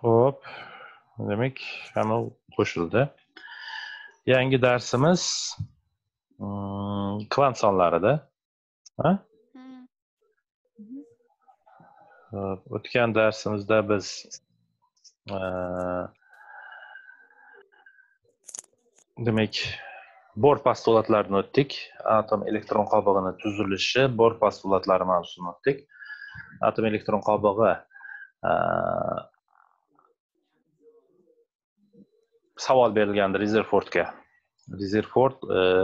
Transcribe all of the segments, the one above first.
Hop. Demek hemen koşuldu. Yangi dersimiz kvant sonlari da. O'tgan dersimizde biz demek Bor postulatlarini o'tdik. Atom elektron qobig'ini tuzilishi, Bor postulatlari mavzusini o'tdik. Atom elektron qobig'i savol berilganda Rezerfordga. Rezerford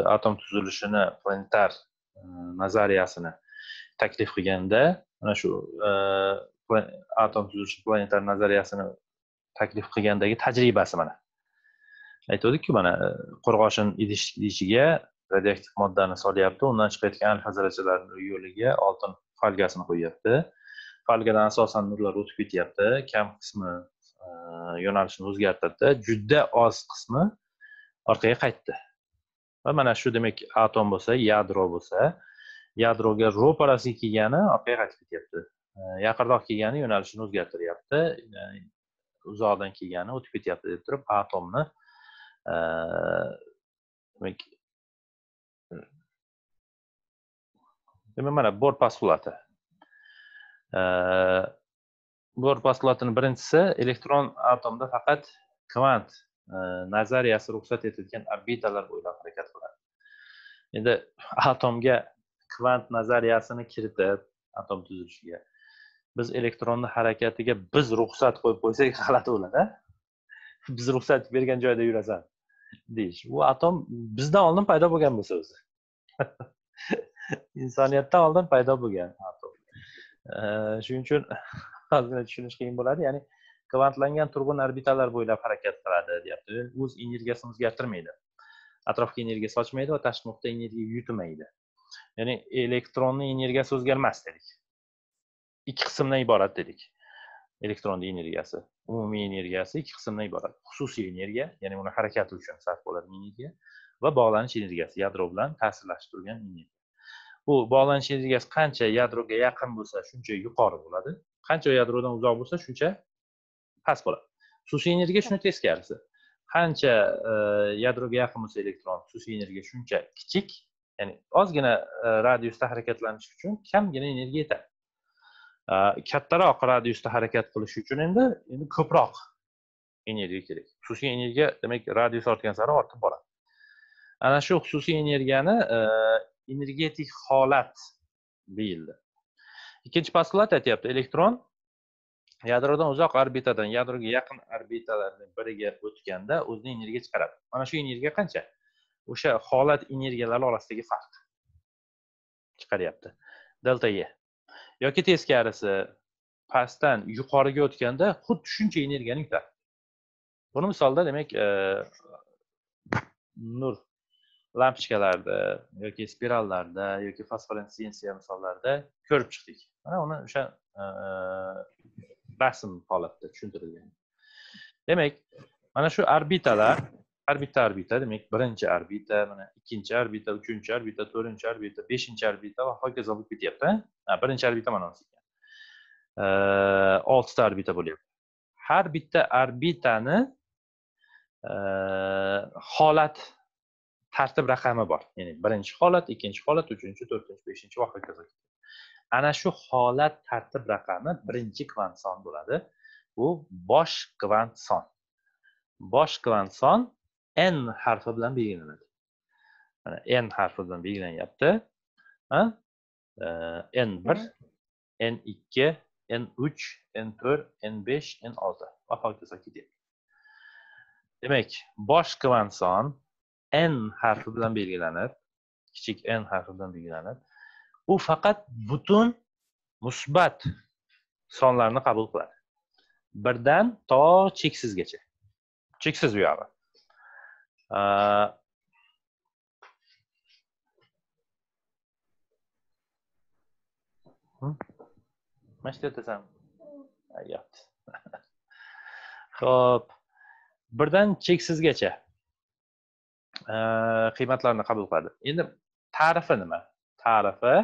atom tuzilishini planetar nazariyasini taklif qilganda, mana shu atom tuzilishi planetar nazariyasini taklif qilgandagi tajribasi mana. Aytdikki mana qurg'oshin idishiga radioaktiv moddani solyapti, undan chiqayotgan alfa zarrachalarini yo'liga oltin folgasini qo'yapti. Folgadan asosan nurlar o'tib ketyapti, kam qismi yo'nalishini o'zgartirdi, juda oz qismi orqaga qaytdi. Va mana shu demak atom bo'lsa, yadro bo'lsa, yadroga ro'parasiga kelgani orqaga qaytib ketyapti. Yaqinroq kelgani yo'nalishini o'zgartiryapti, uzoqdan kelgani o'tib ketyapti deb turib atomni demek mana Bor postulati. Bor postulatining birinchisi elektron atomda faqat kvant nazariyasi ruxsat etilgan orbitalar bo'ylab harakat qiladi. Endi atomga kvant nazariyasini kiritib, atom tuzilishiga biz elektronni harakatiga biz ruxsat qo'yib qo'ysak g'alati bo'ladi. Biz ruxsat bergan joyda yurasan deyish. Bu atom bizdan oldin paydo bo'lgan bo'lsa o'zi. Insoniyatdan oldin paydo bo'lgan atom. Shuning uchun hozirgina tushunish qiyin bo'ladi. Ya'ni kvantlangan turg'un orbitalar bo'ylab harakat qiladi deyapti. O'z energiyasini o'zgartirmaydi. Atrofga energiya sochmaydi va tashqi nuqta energiya yutmaydi. Ya'ni elektronning energiyasi o'zgarmas dedik. Ikki qismdan iborat dedik. Elektronning energiyasi, umumiy energiyasi ikki qismdan iborat. Xususiy energiya, ya'ni uni harakati uchun sarf bo'ladigan energiya va bog'lanish energiyasi, yadro bilan ta'sirlashib turgan energiya. Bu bog'lanish energiyasi qancha yadroga yaqin bo'lsa, shuncha yuqori bo'ladi. Qancha yadrodan uzoq bo'lsa, shuncha past bo'ladi. Xususiy energiya shuni teskarisi. Qancha yadroga yaqin bo'lsa elektron, xususiy energiya shuncha kichik, ya'ni ozgina radiusda harakatlanish uchun kamgina energiya yetadi. Kattaroq radiusda harakat qilish uchun endi ko'proq energiya kerak. Xususiy energiya demak radius ortgan sari ortib boradi. Ana shu xususiy energiyani energetik holat deyildi. Ikkinchi postulat aytayapti, elektron yadrodan uzoq orbitadan yadroga yaqin orbitalarning biriga o'tganda o'zining energiya chiqaradi. Mana shu energiya qancha? O'sha holat energiyalari orasidagi farq chiqaryapti. Delta E. Yoki teskarisi pastdan yuqoriga o'tganda xuddi shuncha energiyani yutadi. Buni misolda demak nur lampochkalarida yoki spirallarda yoki fosforessensiya misollarida ko'rib chiqdik. Mana uni o'sha rasm holatda tushuntirilgan. Demak, mana shu orbitalar, orbita demak, birinchi orbita, mana ikkinchi orbita, uchinchi orbita, to'rtinchi orbita, beshinchi orbita va hokazo bo'lib ketyapti. Birinchi orbita mana shu ekan. 6 ta orbita bo'lyapti. Har bitta orbitani holat tartib raqami bor. Ya'ni birinchi holat, ikkinchi holat, uchinchi, to'rtinchi, beshinchi va hokazo. Ana shu holat tartib raqami birinchi kvant son bo'ladi. Bu bosh kvant son. Bosh kvant son N harfi bilan belgilanadi. Mana N harfi bilan belgilanyapti. N1, N2, N3, N4, N5, N6 va hokazo ketyapti. Demak, bosh kvant son N harfi bilan belgilanib, kichik N harfi bilan belgilanib, u faqat butun musbat sonlarni qabul qiladi. Birdan to cheksizgacha. Cheksiz u yo'q. Xo'p, birdan cheksizgacha qiymatlarni qabul qiladi. Endi ta'rifi nima? Ta'rifi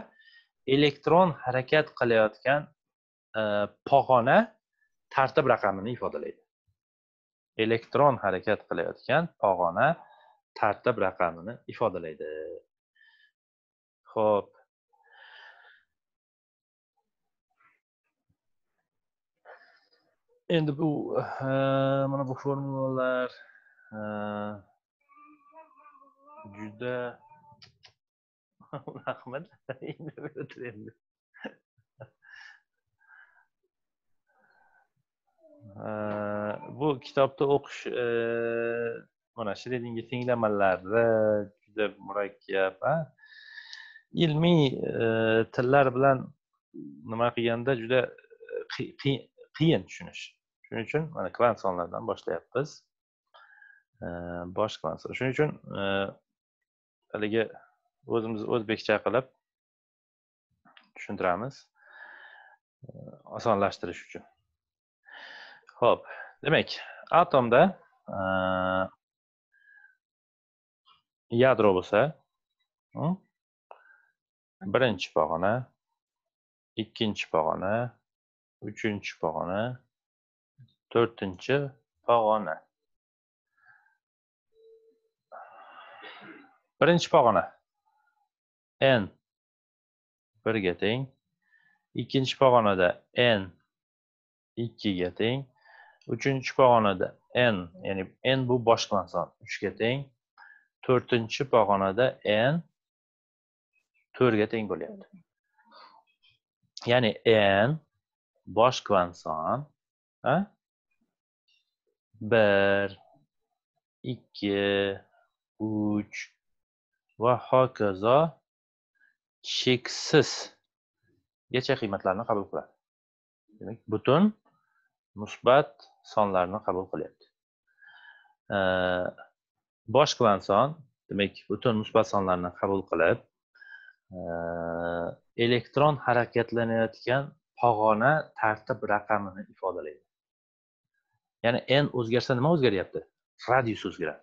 elektron harakat qilayotgan pog'ona tartib raqamini ifodalaydi. Elektron harakat qilayotgan pog'ona tartib raqamini ifodalaydi. Xo'p. Endi bu mana bu formulalar juda rahmat. Bu kitapta o'qish mana Schrödinger tenglamalari juda murakkab. Ilmiy tillar bilan nima qilganda juda qiyin tushunish. Shuning uchun mana kvant sonlardan boshlayapmiz. Bosh kvant son. Shuning uchun haliga o'zimiz o'zbekcha qilib tushuntiramiz osonlashtirish uchun. Hop. Demek atomda yadro bo'lsa, birinchi pog'ona, ikkinchi pog'ona, uchinchi pog'ona, to'rtinchi pog'ona. Birinchi pog'ona N 1ga teng, ikkinchi pog'onada N 2ga teng. Üçüncü pog'onada n, yani n bu boshqa son 3ga teng. 4-chi pog'onada n 4ga teng bo'lyapti. Ya'ni n boshqa son 1, 2, 3 va hokazo cheksizgacha qiymatlarni qabul qiladi. Demak, butun musbat sonlarni qabul qilyapti. Bosh kvant son, demek butun musbat sonlarni qabul qilib, elektron harakatlanayotgan pog'ona tartib raqamini ifodalaydi. Ya'ni n o'zgarsa nima o'zgaryapti? Radius o'zgaradi.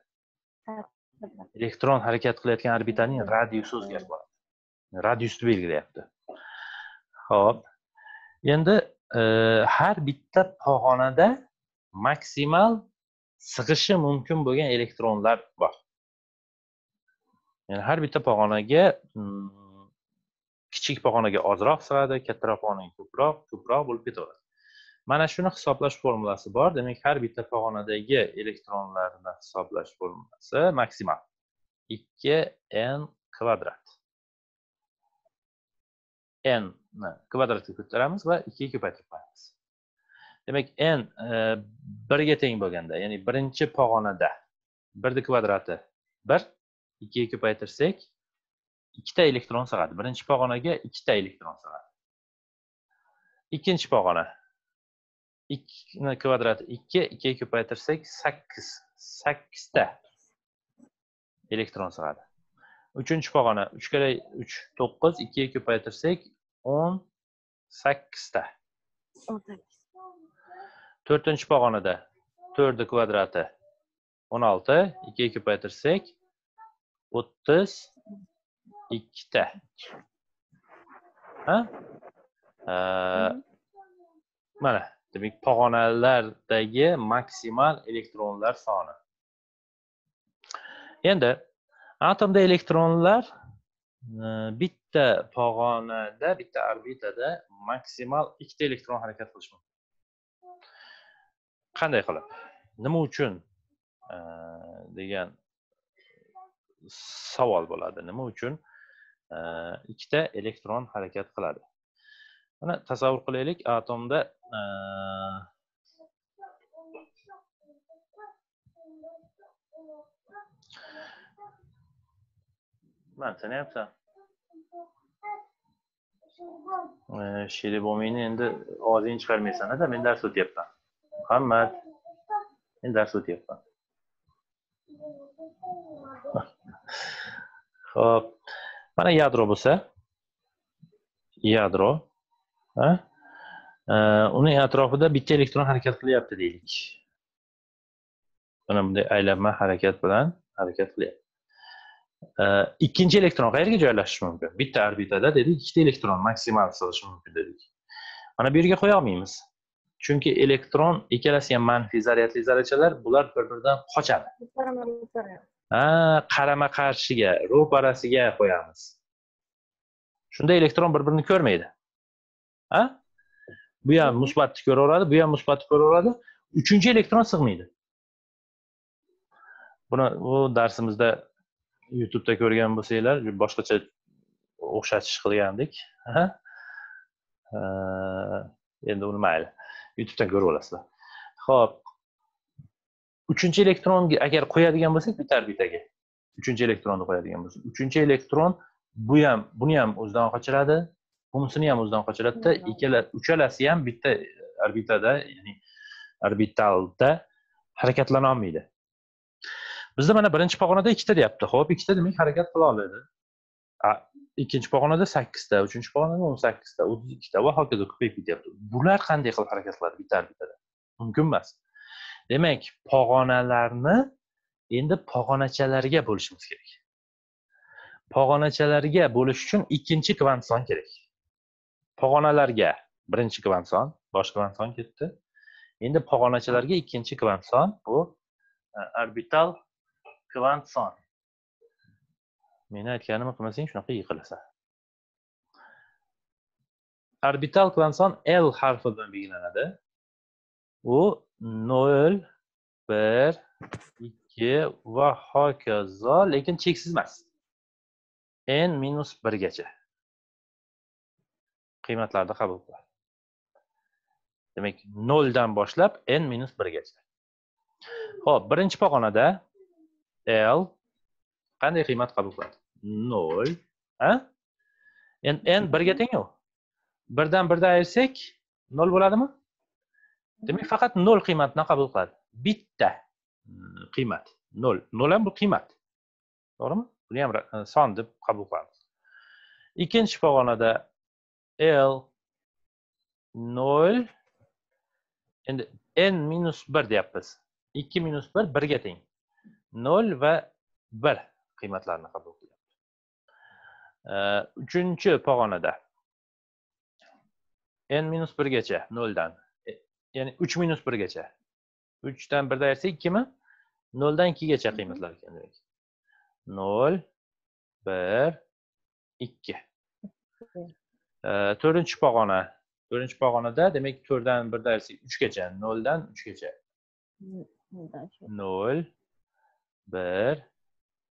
Elektron harakat qilayotgan orbitaning radiusi o'zgarib boradi. Radiusni belgilayapti. Xo'p. Endi her bitta pog'onada maksimal sig'ishi mumkin bo'lgan elektronlar bor. Yani har bitta pog'onaga kichik pog'onaga ozroq sig'adi, kattaroq pog'onaga ko'proq bo'lib ketaveradi. Mana shuni hisoblash formulasi bor. Demak, har bitta pog'onadagi elektronlarni hisoblash formulasi maksimal 2n². N'ni kvadratga ko'taramiz va 2 ko'paytirib qo'yamiz. Demak, n 1ga teng bo'lganda, ya'ni birinchi pog'onada 1 ning kvadrati 1, 2 ga ko'paytirsak 2 ta elektron sig'adi. Birinchi pog'onaga 2 ta elektron sig'adi. Ikkinchi pog'ona 2 ning kvadrati 2, 2 ga ko'paytirsak 8. 8 ta elektron sig'adi. Üçüncü pog'ona 3 kere 3, 9, 2'ye ko'paytirsak 18 ta. 4-chi pog'onada 4 ning kvadrati 16, 2'ye ko'paytirsak 32 ta. Mana demak pog'onalardagi maksimal elektronlar soni. Endi atomda elektronlar bitta pog'onada, bitta orbitada maksimal 2 ta elektron harakat qilishi mumkin. Qanday qilib? Nima uchun degan savol bo'ladi. Nima uchun 2 ta elektron harakat qiladi? Mana tasavvur qilaylik, atomda sen ne yapsan? Şerif olmayını şimdi ağzını çıkarmayasın. Hadi ben ders ötü yapsam. Muhammed, ben ders ötü yapsam. Hop. Bana yadro bo'lsa. Yadro. Onun atrofida bitta elektron harakat qilyapti deylik. Mana bunday aylanma harakat bilan harakat qilyapti. İkinci elektron qayerga joylashishi mumkin? Bitta orbitada dedik, 2 ta elektron maksimal sig'ishi mumkin dedik. Mana bu yerga qo'ya olmaymiz. Çünkü elektron ikkalasiyam manfiy zaryadli zarrachalar bular bir-biridan qochadi. Qarama-qarshiga, ro'parasiga qo'yamiz. Shunda elektron bir-birini ko'rmaydi. Ha? Bu ham musbatni ko'raveradi, bu ham musbatni ko'raveradi. Uchinchi elektron sig'maydi. Buni bu darsimizda YouTube'da ko'rgan bo'lsanglar, boshqacha o'xshatish qilgandik. Ha? Endi uni mayli. YouTube'dan ko'rib olasizlar. Xo'p. 3-chi elektronga agar qo'yadigan bo'lsak, bitar-bitaga. 3-chi elektronni qo'yadigan bo'lsak, 3-chi elektron bu ham, buni ham o'zidan qochiradi, bunisini ham o'zidan qochiradi-da, ikkala, uchalasi ham bitta orbitada, ya'ni orbitalda harakatlana olmaydi. Bizda mana birinchi pog'onada 2 ta deyapti. Xo'p, 2 ta demak harakat qila oladi. İkinci pog'onada 8 ta, üçüncü pog'onada 18 ta, 32 ta va hokazo ko'payib ketyapti. Bular qanday qilib harakat qiladi bitar-bitada? Mumkin emas. Demak, pog'onalarni endi pog'onachalarga bo'lishimiz kerak. Pog'onachalarga bo'lish uchun ikkinchi kvant son kerak. Pog'onalarga birinchi kvant son, bosh kvant son ketdi. Endi pog'onachalarga ikkinchi kvant son, bu orbital kvant son. Meni aytganimni qilmasang, shunaqa yiqilasan. Orbital kvant son L harfi bilan belgilanadi. U 0, 1, 2 va hokazo, lekin cheksiz emas. n-1 gacha qiymatlarda qabul qiladi. Demak, 0 dan boshlab n-1 gacha. Xo'p, birinchi pog'onada L qanday qiymat qabul qiladi? 0, ha? n 1 ga teng-ku. 1 dan 1 ni ayirsak 0 bo'ladimi? Demak, faqat 0 qiymatni qabul qiladi. Bitta qiymat 0. 0 ham bu qiymat. To'g'rimi? Buni ham son deb qabul qilamiz. Ikkinchi pog'onada L 0 endi n-1 deyapmiz. 2 - 1 1 ga teng. 0 va 1 qiymatlarni qabul qilyapti. 3-chi pog'onada n-1 gacha 0 dan, ya'ni 3-1 gacha. 3 dan 1 da ayirsak 2 mi? 0 dan 2 gacha qiymatlar ekan demak. 0 1 2. 4-chi pog'ona. 4-chi pog'onada demak 4 dan 1 da ayirsak 3 gacha, 0 dan 3 gacha. 0 1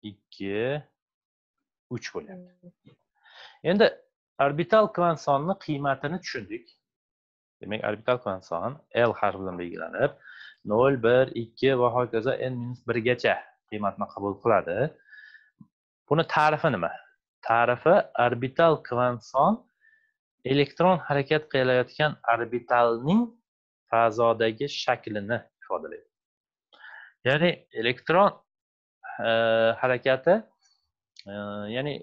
2 3 bo'lyapti. Endi orbital kvant sonining qiymatini tushundik. Demak, orbital kvant soni L harfi bilan belgilanib, 0, 1, 2 va hokazo n-1 gacha qiymatni qabul qiladi. Buni ta'rifi nima? Ta'rifi orbital kvant son elektron harakat qilayotgan orbitalning fazodagi shaklini ifodalaydi. Ya'ni elektron harakati ya'ni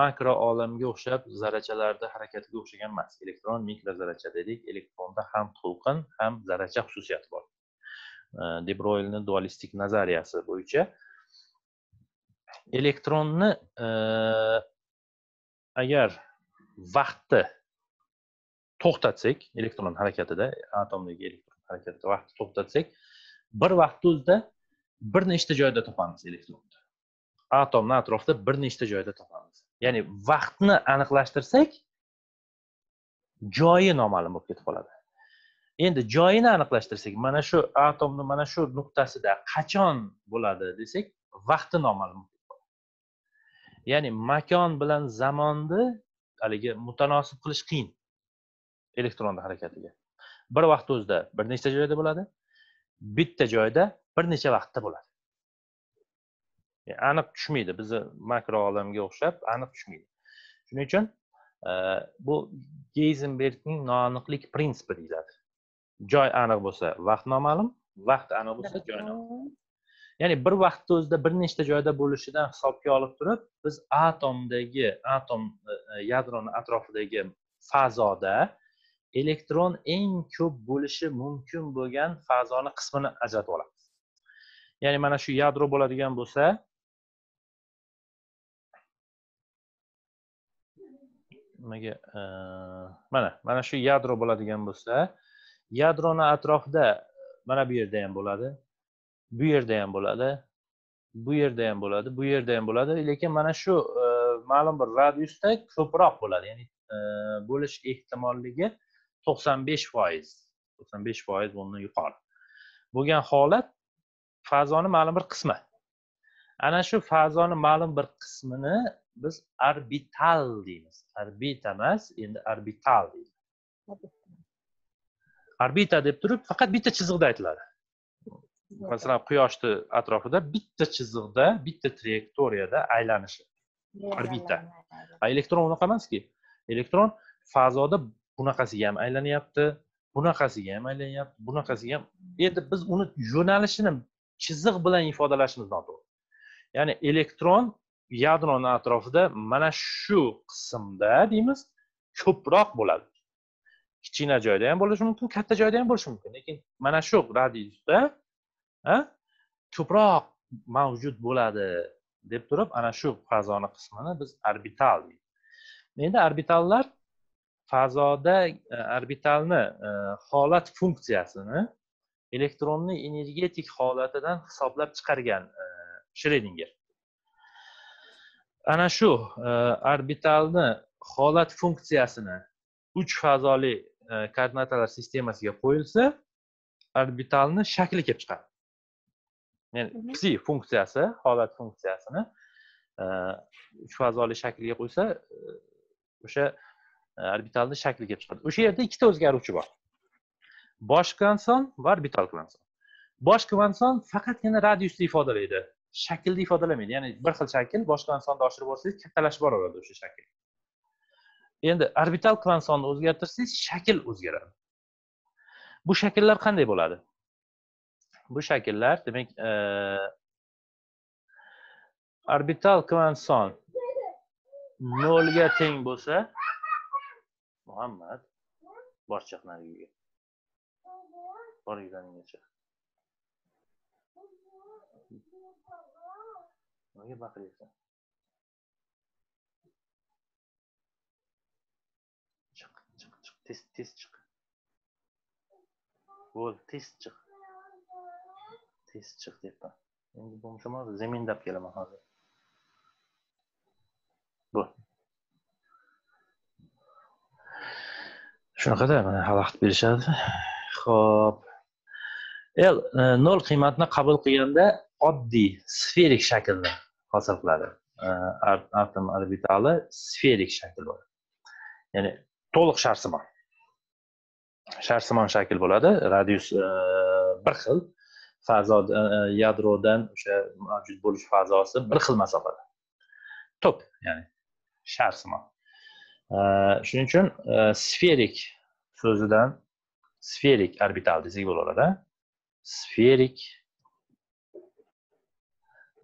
makro olamga o'xshab zarrachalarda harakatiga o'xshagan emas. Elektron mikro zarracha dedik. Elektronda ham to'lqin, ham zarracha xususiyati bor. De Broglie'ning dualistik nazariyasi bo'yicha elektronni agar vaqtni to'xtatsak, elektron harakatida, atomdagi elektron harakatida vaqtni to'xtatsak, bir vaqtni o'zida bir nechta joyda topamiz elektronni. Atomni atrofida bir nechta joyda topamiz. Ya'ni vaqtni aniqlashtirsak, joyi noma'lum bo'lib ketib qoladi. Endi joyini aniqlashtirsak, mana shu atomni mana shu nuqtasida qachon bo'ladi desak, vaqti noma'lum bo'lib qoladi. Ya'ni makon bilan zamonni haliga mutanosib qilish qiyin elektronning harakatiga. Bir vaqt o'zida bir nechta joyda bo'ladi, bitta joyda bir necha vaqtda bo'ladi. Ya'ni aniq tushmaydi, bizni makro olamga o'xshab aniq tushmaydi. Shuning uchun bu Geyzenbergning noaniqlik prinsipi deyiladi. Joy aniq bo'lsa, vaqt noma'lum, vaqt aniq bo'lsa, joy noma'lum. Ya'ni bir vaqtda o'zida bir nechta joyda bo'lishidan hisobga olib turib, biz atomdagi, atom yadroni atrofidagi fazoda elektron eng ko'p bo'lishi mumkin bo'lgan fazoni qismini ajratib olamiz. Ya'ni mana shu yadro bo'ladigan bo'lsa, mana shu yadro bo'ladigan bo'lsa, Yadrona atrofida mana bu yerda ham bo'ladi. Bu yerda ham bo'ladi. Bu yerda ham bo'ladi. Bu yerda ham bo'ladi. Lekin mana shu ma'lum bir radiusda ko'proq bo'ladi. Ya'ni bo'lish ehtimolligi 95%. 95% bundan yuqori. Bo'lgan holat fazoni ma'lum bir qismi. Ana shu fazoni ma'lum bir qismini biz orbital deymiz. Orbita emas, endi orbital deymiz. Orbita deb turib faqat bitta chiziqda aytiladi. Masalan, Quyoshni atrofida bitta chiziqda, bitta trayektoriyada aylanishi. Orbita. Elektron unaqa emas-ki. Elektron fazoda bunaqasiga ham aylanyapti, bunaqasiga ham aylanyapti, bunaqasiga ham. Endi biz uni yo'nalishini chiziq bilan ifodalashimiz noto'g'ri. Ya'ni elektron yadroning atrofida mana shu qismda deymiz, ko'proq bo'ladi. Kichkina joyda ham bo'lishi mumkin, katta joyda ham bo'lishi mumkin. Lekin mana shu radiusda ko'proq mavjud bo'ladi deb turib, ana shu fazoni qismini biz orbital deymiz. Endi orbitallar fazoda orbitalni holat funksiyasini elektronni energetik holatidan hisoblab chiqargan Schrödinger. Ana shu orbitalni holat funksiyasini 3 fazoli koordinatalar sistemasiga qo'yilsa, orbitalni shakli kelib chiqadi. Ya'ni psi funksiyasi, holat funksiyasini 3 fazoli shakliga qo'ysa, o'sha orbitalni shakli kelib chiqadi. O'sha yerda ikkita o'zgaruvchi bor. Bosh kvanson va orbital kvanson. Bosh kvanson faqatgina radiusni ifodalaydi, shaklni ifodalamaydi. Ya'ni bir xil shakl, bosh kvansonni oshirib olsangiz, kattalashib boraveradi o'sha shakl. Endi orbital kvansonni o'zgartirsangiz, shakl o'zgaradi. Bu shakllar qanday bo'ladi? Bu shakllar, demak, orbital kvanson 0 ga teng bo'lsa, Muhammad boshchiq nariga. Borganingcha. Nega baqiraysan? Tez çık. Bol tez çık. Tez çık deyapman. Endi bo'lmasa zemindab kelaman hozir. Bu. Shunaqada mana xalaqit berishadi. Xo'p. L 0 qiymatni qabul qilganda oddiy sferik shaklni hosil qiladi. Atom orbitali sferik shakl bo'ladi. Ya'ni to'liq sharsimon. Sharsimon shakl bo'ladi. Radius bir xil, fazo yadrodan o'sha mavjud bo'lish fazosi bir xil masofada. To'p, ya'ni sharsimon. Shuning uchun sferik so'zidan sferik orbital desak bo'ladi. Sferik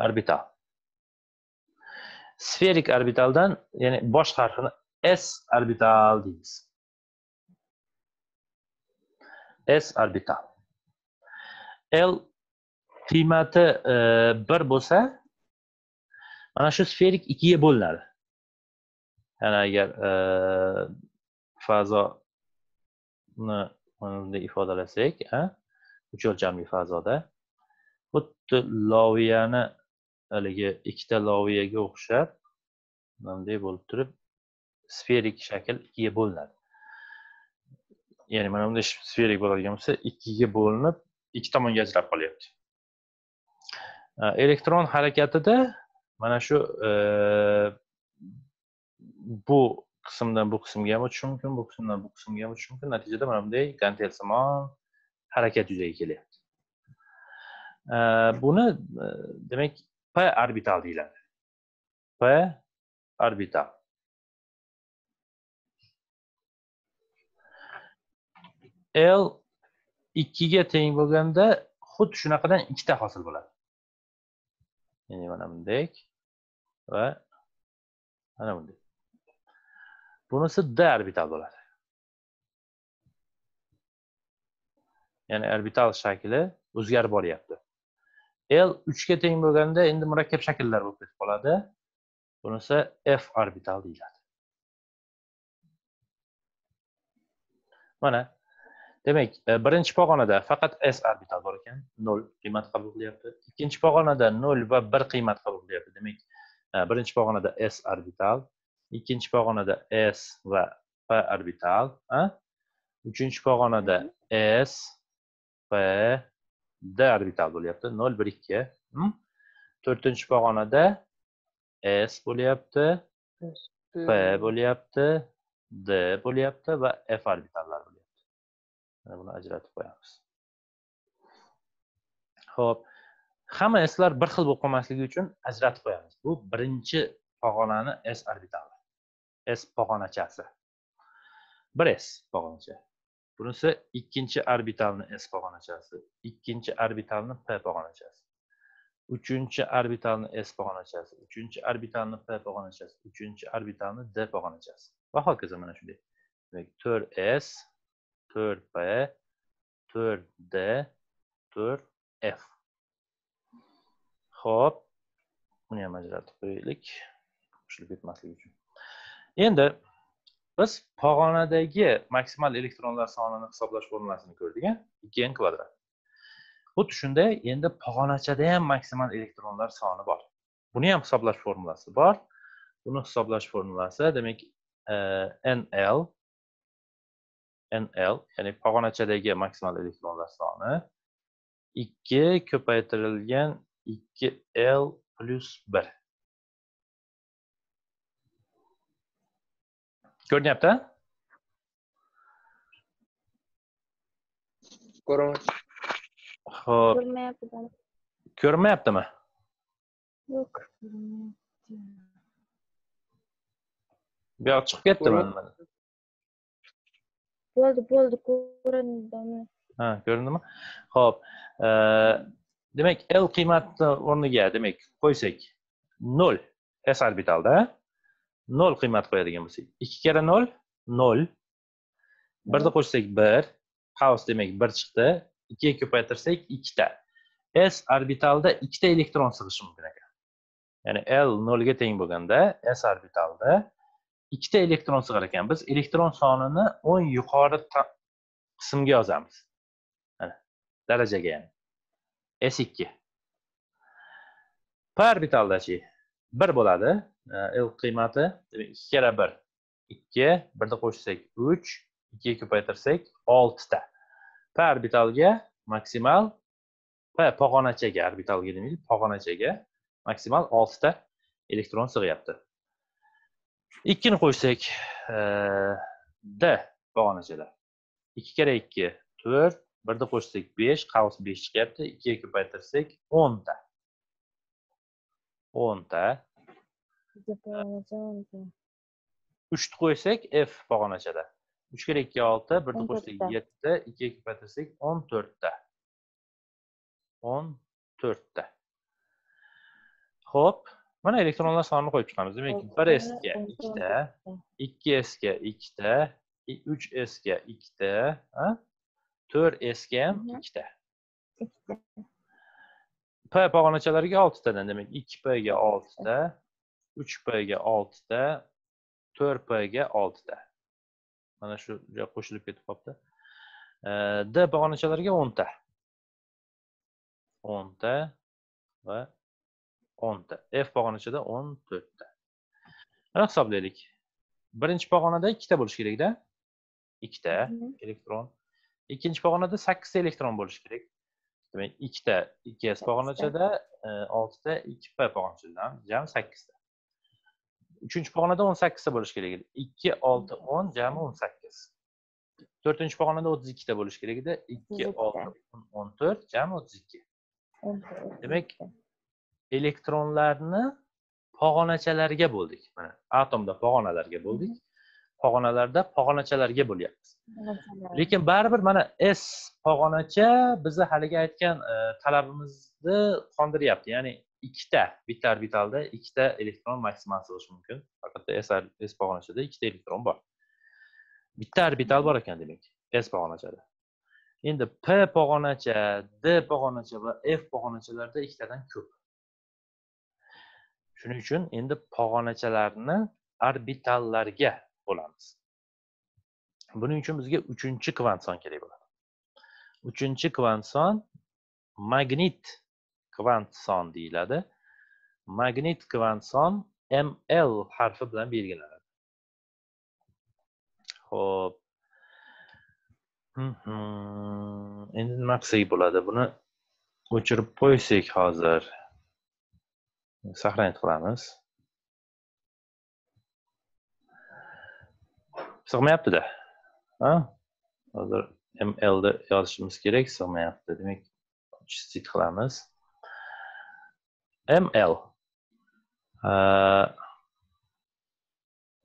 orbital. Sferik orbitaldan, ya'ni bosh harfini S orbital deymiz. S orbital. L qiymati 1 bo'lsa, mana shu sferik 2 ga bo'linadi. Ya'ni agar fazoni bunday ifodalasak, uch o'lchamli fazoda xuddi loviyani haligi ikkita loviyaga o'xshab bunday bo'lib turib sferik shakl 2 ga bo'linadi. Ya'ni mana bunday sferik bo'ladigan bo'lsa, 2 ga bo'linib, 2 tomonga ajralib qolyapti. Elektron harakatida mana shu bu qismdan bu qismga ham o'tishi mumkin, bu qismdan bu qismga ham o'tishi mumkin. Natijada mana bunday gantelsimon harakat yuzaga kelyapti. Buni demak p orbital deyiladi. P orbital. L 2 ga teng bo'lganda xuddi shunaqadan 2 ta hosil bo'ladi. Ya'ni mana bunday va mana bunday. Bunisi d orbital bo'ladi. Ya'ni orbital shakli o'zgarib boryapti. L 3 ga teng bo'lganda endi murakkab shakllar bo'lib ketib qoladi. Bunisi f orbital deyiladi. Mana Demek birinci pog'onada fakat s orbital bor ekan, 0 qiymat qabul qilyapti. İkinci pog'onada 0 va 1 qiymat qabul qilyapti. Demek birinci pog'onada s orbital, ikkinchi pog'onada s va p orbital, üçüncü pog'onada s p d orbital bo'lyapti, 0 1 2. 4-chi pog'onada s bo'lyapti, p bo'lyapti, d bo'lyapti va f orbitallar bo'lyapti. Yani bunu ajratib qo'yamiz. Xo'p, hamma s'lar bir xil bo'lib qolmasligi uchun ajratib qo'yamiz. Bu birinchi pog'onani s orbitali. S pog'onachasi. 1s pog'onacha. Bunisi ikkinchi orbitalni s pog'onachasi, ikkinchi orbitalni p pog'onachasi. Uchinchi orbitalni s pog'onachasi, uchinchi orbitalni p pog'onachasi, uchinchi orbitalni d pog'onachasi. Va hokazo mana shunday. Demak, 4s 4P, 4D, 4F. Hop. Bunu ham ajratib qo'yaylik. Qo'shilib ketmasligi uchun. Endi biz pog'onadagi maksimal elektronlar sonini hisoblash formulasini ko'rdik, n kvadrat. Xuddi shunday, endi pog'onachada ham maksimal elektronlar soni bor. Buni ham hisoblash formulasi bor. Buni hisoblash formulasi, demak, NL NL, ya'ni pog'onachadagi maksimal elektronlar soni 2 ko'paytirilgan 2L plus 1. Ko'rinyapti? Ko'rinmayapti. Ko'rinmayaptimi? Yo'q. Bu yoq chiqib ketdimi? Bo'ldi, ko'rindimi? Ha, ko'rindimi? Xo'p, demak L qiymati o'rniga, demak, qo'ysak 0 s orbitalda 0 qiymat qo'yadigan bo'lsak, 2 kira 0 0. 1 ni qo'shsak 1, qaus demak 1 chiqdi. 2 ga ko'paytirsak 2 ta. S orbitalda 2 ta elektron sig'ishi mumkin ekan. Ya'ni L 0 ga teng bo'lganda s orbitalda 2 ta elektron sig'ar ekan. Biz elektron sonini 10 yuqori qismga yozamiz. Mana darajaga, ya'ni S2. P orbitaldachi 1 bo'ladi. L qiymati, demak 2 kira 1 2, 1 ni qo'shsak 3, 2 ga ko'paytirsak 6 ta. P orbitalga maksimal, p pog'onachaga, orbitalga demaylik, pog'onachaga maksimal 6 ta elektron sig'yapti. 2 ni qo'ysak D pog'onachada 2 kira 2 4, 1 ni qo'shsak 5, qaus 5 chiqyapti. 2 ga ko'paytirsak 10 ta. 10 ta. 3 ni qo'ysak F pog'onachada 3 kira 2 6, 1 ni qo'shsak 7, 2 ga ko'paytirsak 14 ta. 14 ta. Xo'p, mana elektronlar sonini qo'yib chiqamiz. Demak, 1s ga 2 ta, 2s ga 2 ta, 3s ga 2 ta, 4s ga ham 2 ta. P pog'onachalarga 6 tadan, demak 2p ga 6 ta, 3p ga 6 ta, 4p ga 6 ta. Mana shu joy qo'shilib ketib qopti. D pog'onachalarga 10 ta. 10 ta va 10 ta. F pog'onachada 14 ta. Mana hisoblaylik. Birinchi pog'onada 2 ta bo'lish kerak-da. 2 ta elektron. Ikkinchi pog'onada 8 ta elektron bo'lish kerak. Demak, 2 ta 2s pog'onachada, 6 ta 2p pog'onachada, jami 8 ta. Uchinchi pog'onada 18 ta bo'lish kerak edi. 2 6 10 jami 18. To'rtinchi pog'onada 32 ta bo'lish kerak edi. 2 6 14 jami 32. Demak, elektronlarni pog'onachalarga bo'ldik. Mana atomda pog'onalarga bo'ldik. Pog'onalarda pog'onachalarga bo'lyapmiz. Lekin baribir mana S pog'onacha bizni haliga aytgan talabimizni qondiryapti. Ya'ni 2 ta, bitta orbitalda 2 ta elektron maksimal sig'ishi mumkin. Faqat S pog'onachada 2 ta elektron bor. Bitta orbital bor ekan demak, S pog'onachada. Endi P pog'onacha, D pog'onacha va F pog'onachalarda 2 tadan ko'p. Shuning uchun endi pog'onachalarni orbitallarga bo'lamiz. Buning uchun bizga 3-chi kvant son kerak bo'ladi. Üçüncü kvant son magnit kvant son deyiladi. Magnit kvant son ML harfi bilan belgilanadi. Xo'p. Endi nima qilsak bo'ladi? Buni o'chirib qo'ysak hozir. Saqlanib qolamiz. Sig'mayapti-da. Ha? Hozir ML da yozishimiz kerak, sig'mayapti. Demak, chizib qilamiz. ML.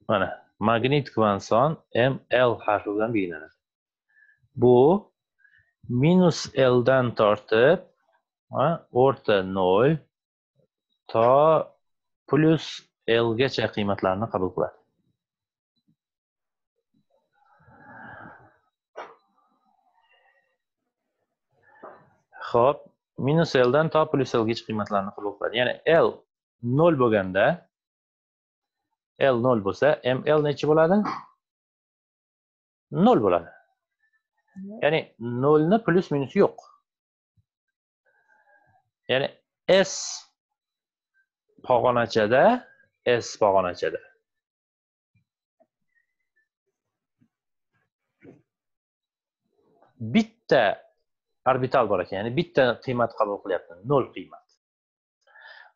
Mana magnit kvant son ML harfi bilan belgilanadi. Bu minus L'dan tortib o'rta 0 to plus L'gacha qiymatlarni qabul qiladi. Xo'p, minus L'dan to plus L'gacha qiymatlarni qabul qiladi. Ya'ni L 0 bo'lganda L 0 bo'lsa, ML necha bo'ladi? 0 bo'ladi. Yani 0'ni plus minusu yok. Yani S pog'onachada. Bitta orbital bor ekan. Yani bitta qiymat qabul qilyapti. 0 qiymat.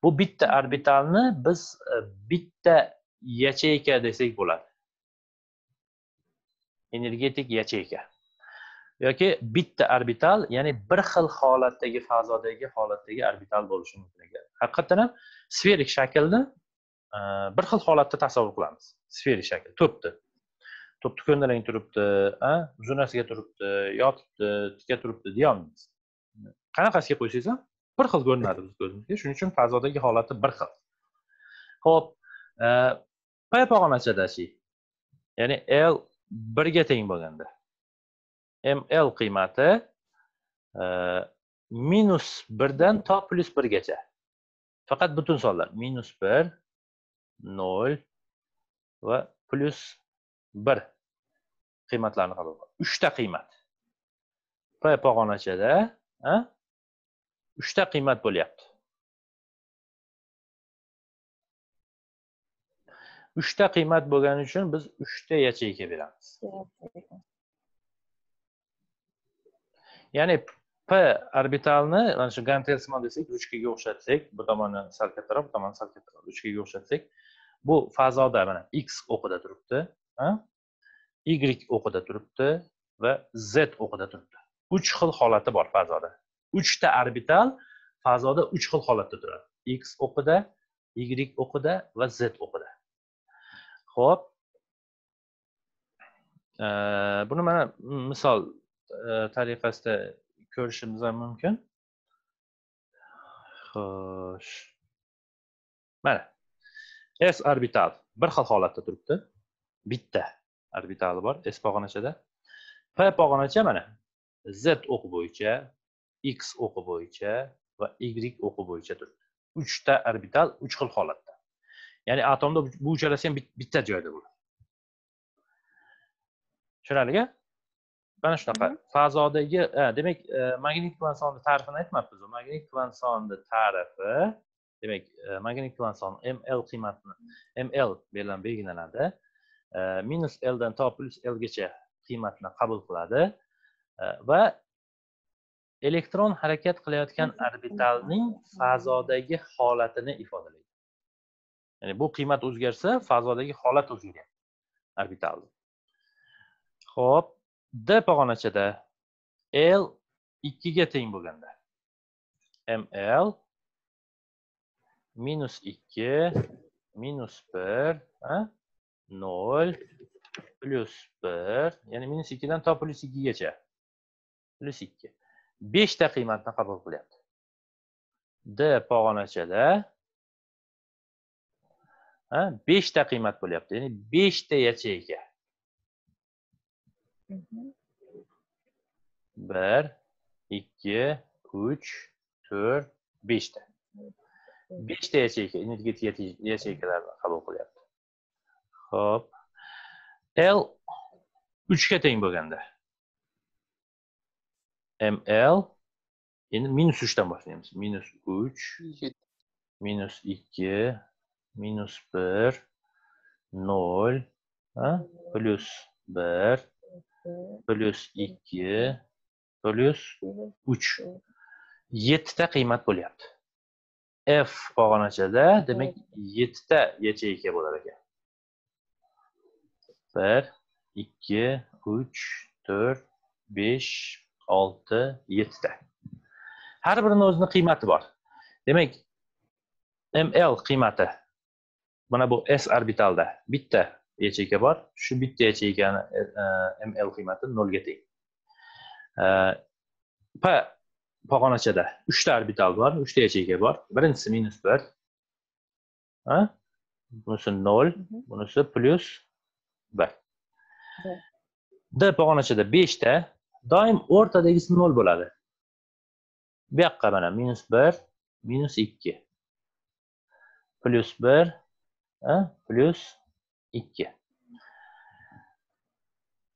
Bu bitta orbitalni biz bitta yacheyka desak bo'ladi. Energetik yacheyka. Yoki bitta orbital, ya'ni bir xil holatdagi orbital bo'lishi mumkin ekan. Haqiqatan ham sferik shaklni bir xil holatda tasavvur qilamiz. Sferik shakl, to'pni. To'pni ko'ndalang turibdi, uzunasiga turibdi, yotibdi, tikka turibdi deyamiz. Qanaqasiga qo'ysangiz ham bir xil ko'rinadi biz ko'zimizga. Shuning uchun fazodagi holati bir xil. Xo'p, pay pog'onachadasi. Ya'ni L 1 ga teng bo'lganda ML qiymati minus 1'dan to plus 1'gacha. Faqat butun sonlar. Minus 1, 0 va plus 1 qiymatlarni qabul qiladi. 3 ta qiymat. P pog'onachada 3 ta qiymat bo'lyapti. 3 ta qiymat bo'lgani uchun biz 3 ta yacheyka beramiz. Ya'ni P orbitalni mana shu Gantelsiman desak, ruchkaga o'xshatsak, bu tomonni sal kattaroq, bu tomonni sal kattaroq ruchkaga o'xshatsak, bu fazoda mana X o'qida turibdi, Y o'qida turibdi va Z o'qida turibdi. 3 xil holati bor fazoda. 3 ta orbital fazoda 3 xil holatda turadi. X o'qida, Y o'qida va Z o'qida. Xo'p. Buni mana misol tariqasida ko'rishimiz ham mumkin. Xo'sh. Mana S orbital bir xil holatda turibdi. Bitta orbitali bor S pog'onachada. P pog'onacha mana Z o'qi bo'yicha, X o'qi bo'yicha va Y o'qi bo'yicha turibdi. 3 ta orbital 3 xil holatda. Ya'ni atomda bu uchalasi ham bitta joyda bo'ladi. Tushunarlimi? Mana shunaqa fazodagi, demak, magnit kvant soni ta'rifini aytmabmiz. Magnit kvant soni ta'rifi, demak, magnit kvant soni ML qiymatini ML bilan belgilanadi. Minus L dan to plus L gacha qiymatni qabul qiladi va elektron harakat qilayotgan orbitalning fazodagi holatini ifodalaydi. Ya'ni bu qiymat o'zgarsa, fazodagi holat o'zgaradi orbitalda. Xo'p, D pog'onachada L 2 ga teng bo'lganda ML minus 2 minus 1 0 plus 1 ya'ni minus 2 dan to plus 2 gacha plus 2 5 ta qiymatni qabul qilyapti. D pog'onachada 5 ta qiymat bo'lyapti, ya'ni 5 ta yacheyka. 1, 2, 3, 4, 5'te. 5'te yacheyka, energetik yacheykalarni qabul qilyapti. Xo'p. L 3 ga teng bo'lganda ml. Yani minus 3'ten başlayalımız. Minus 3, minus 2, minus 1, 0, ha? Plus 1, plus 2, plus 3. 7'te kıymet bol yaptı. F bağlanacada demek 7'te geçeyke olarak yani. 1, 2, 3, 4, 5, 6, 7'te. Her birinin özünün kıymeti var. Demek ml kıymeti. Bana bu s orbitalda bitta ячейка var. Şu bitta ячейкаni ml kıymeti 0'ga teng. P pog'onachada 3 ta orbital var, 3 ta ячейка var. Birincisi -1. Ha? Bunisi 0, bunisi +1. D pog'onachada 5 ta, doim o'rtadagisi 0 bo'ladi. Bu yakka bana -1, -2, +1, +2.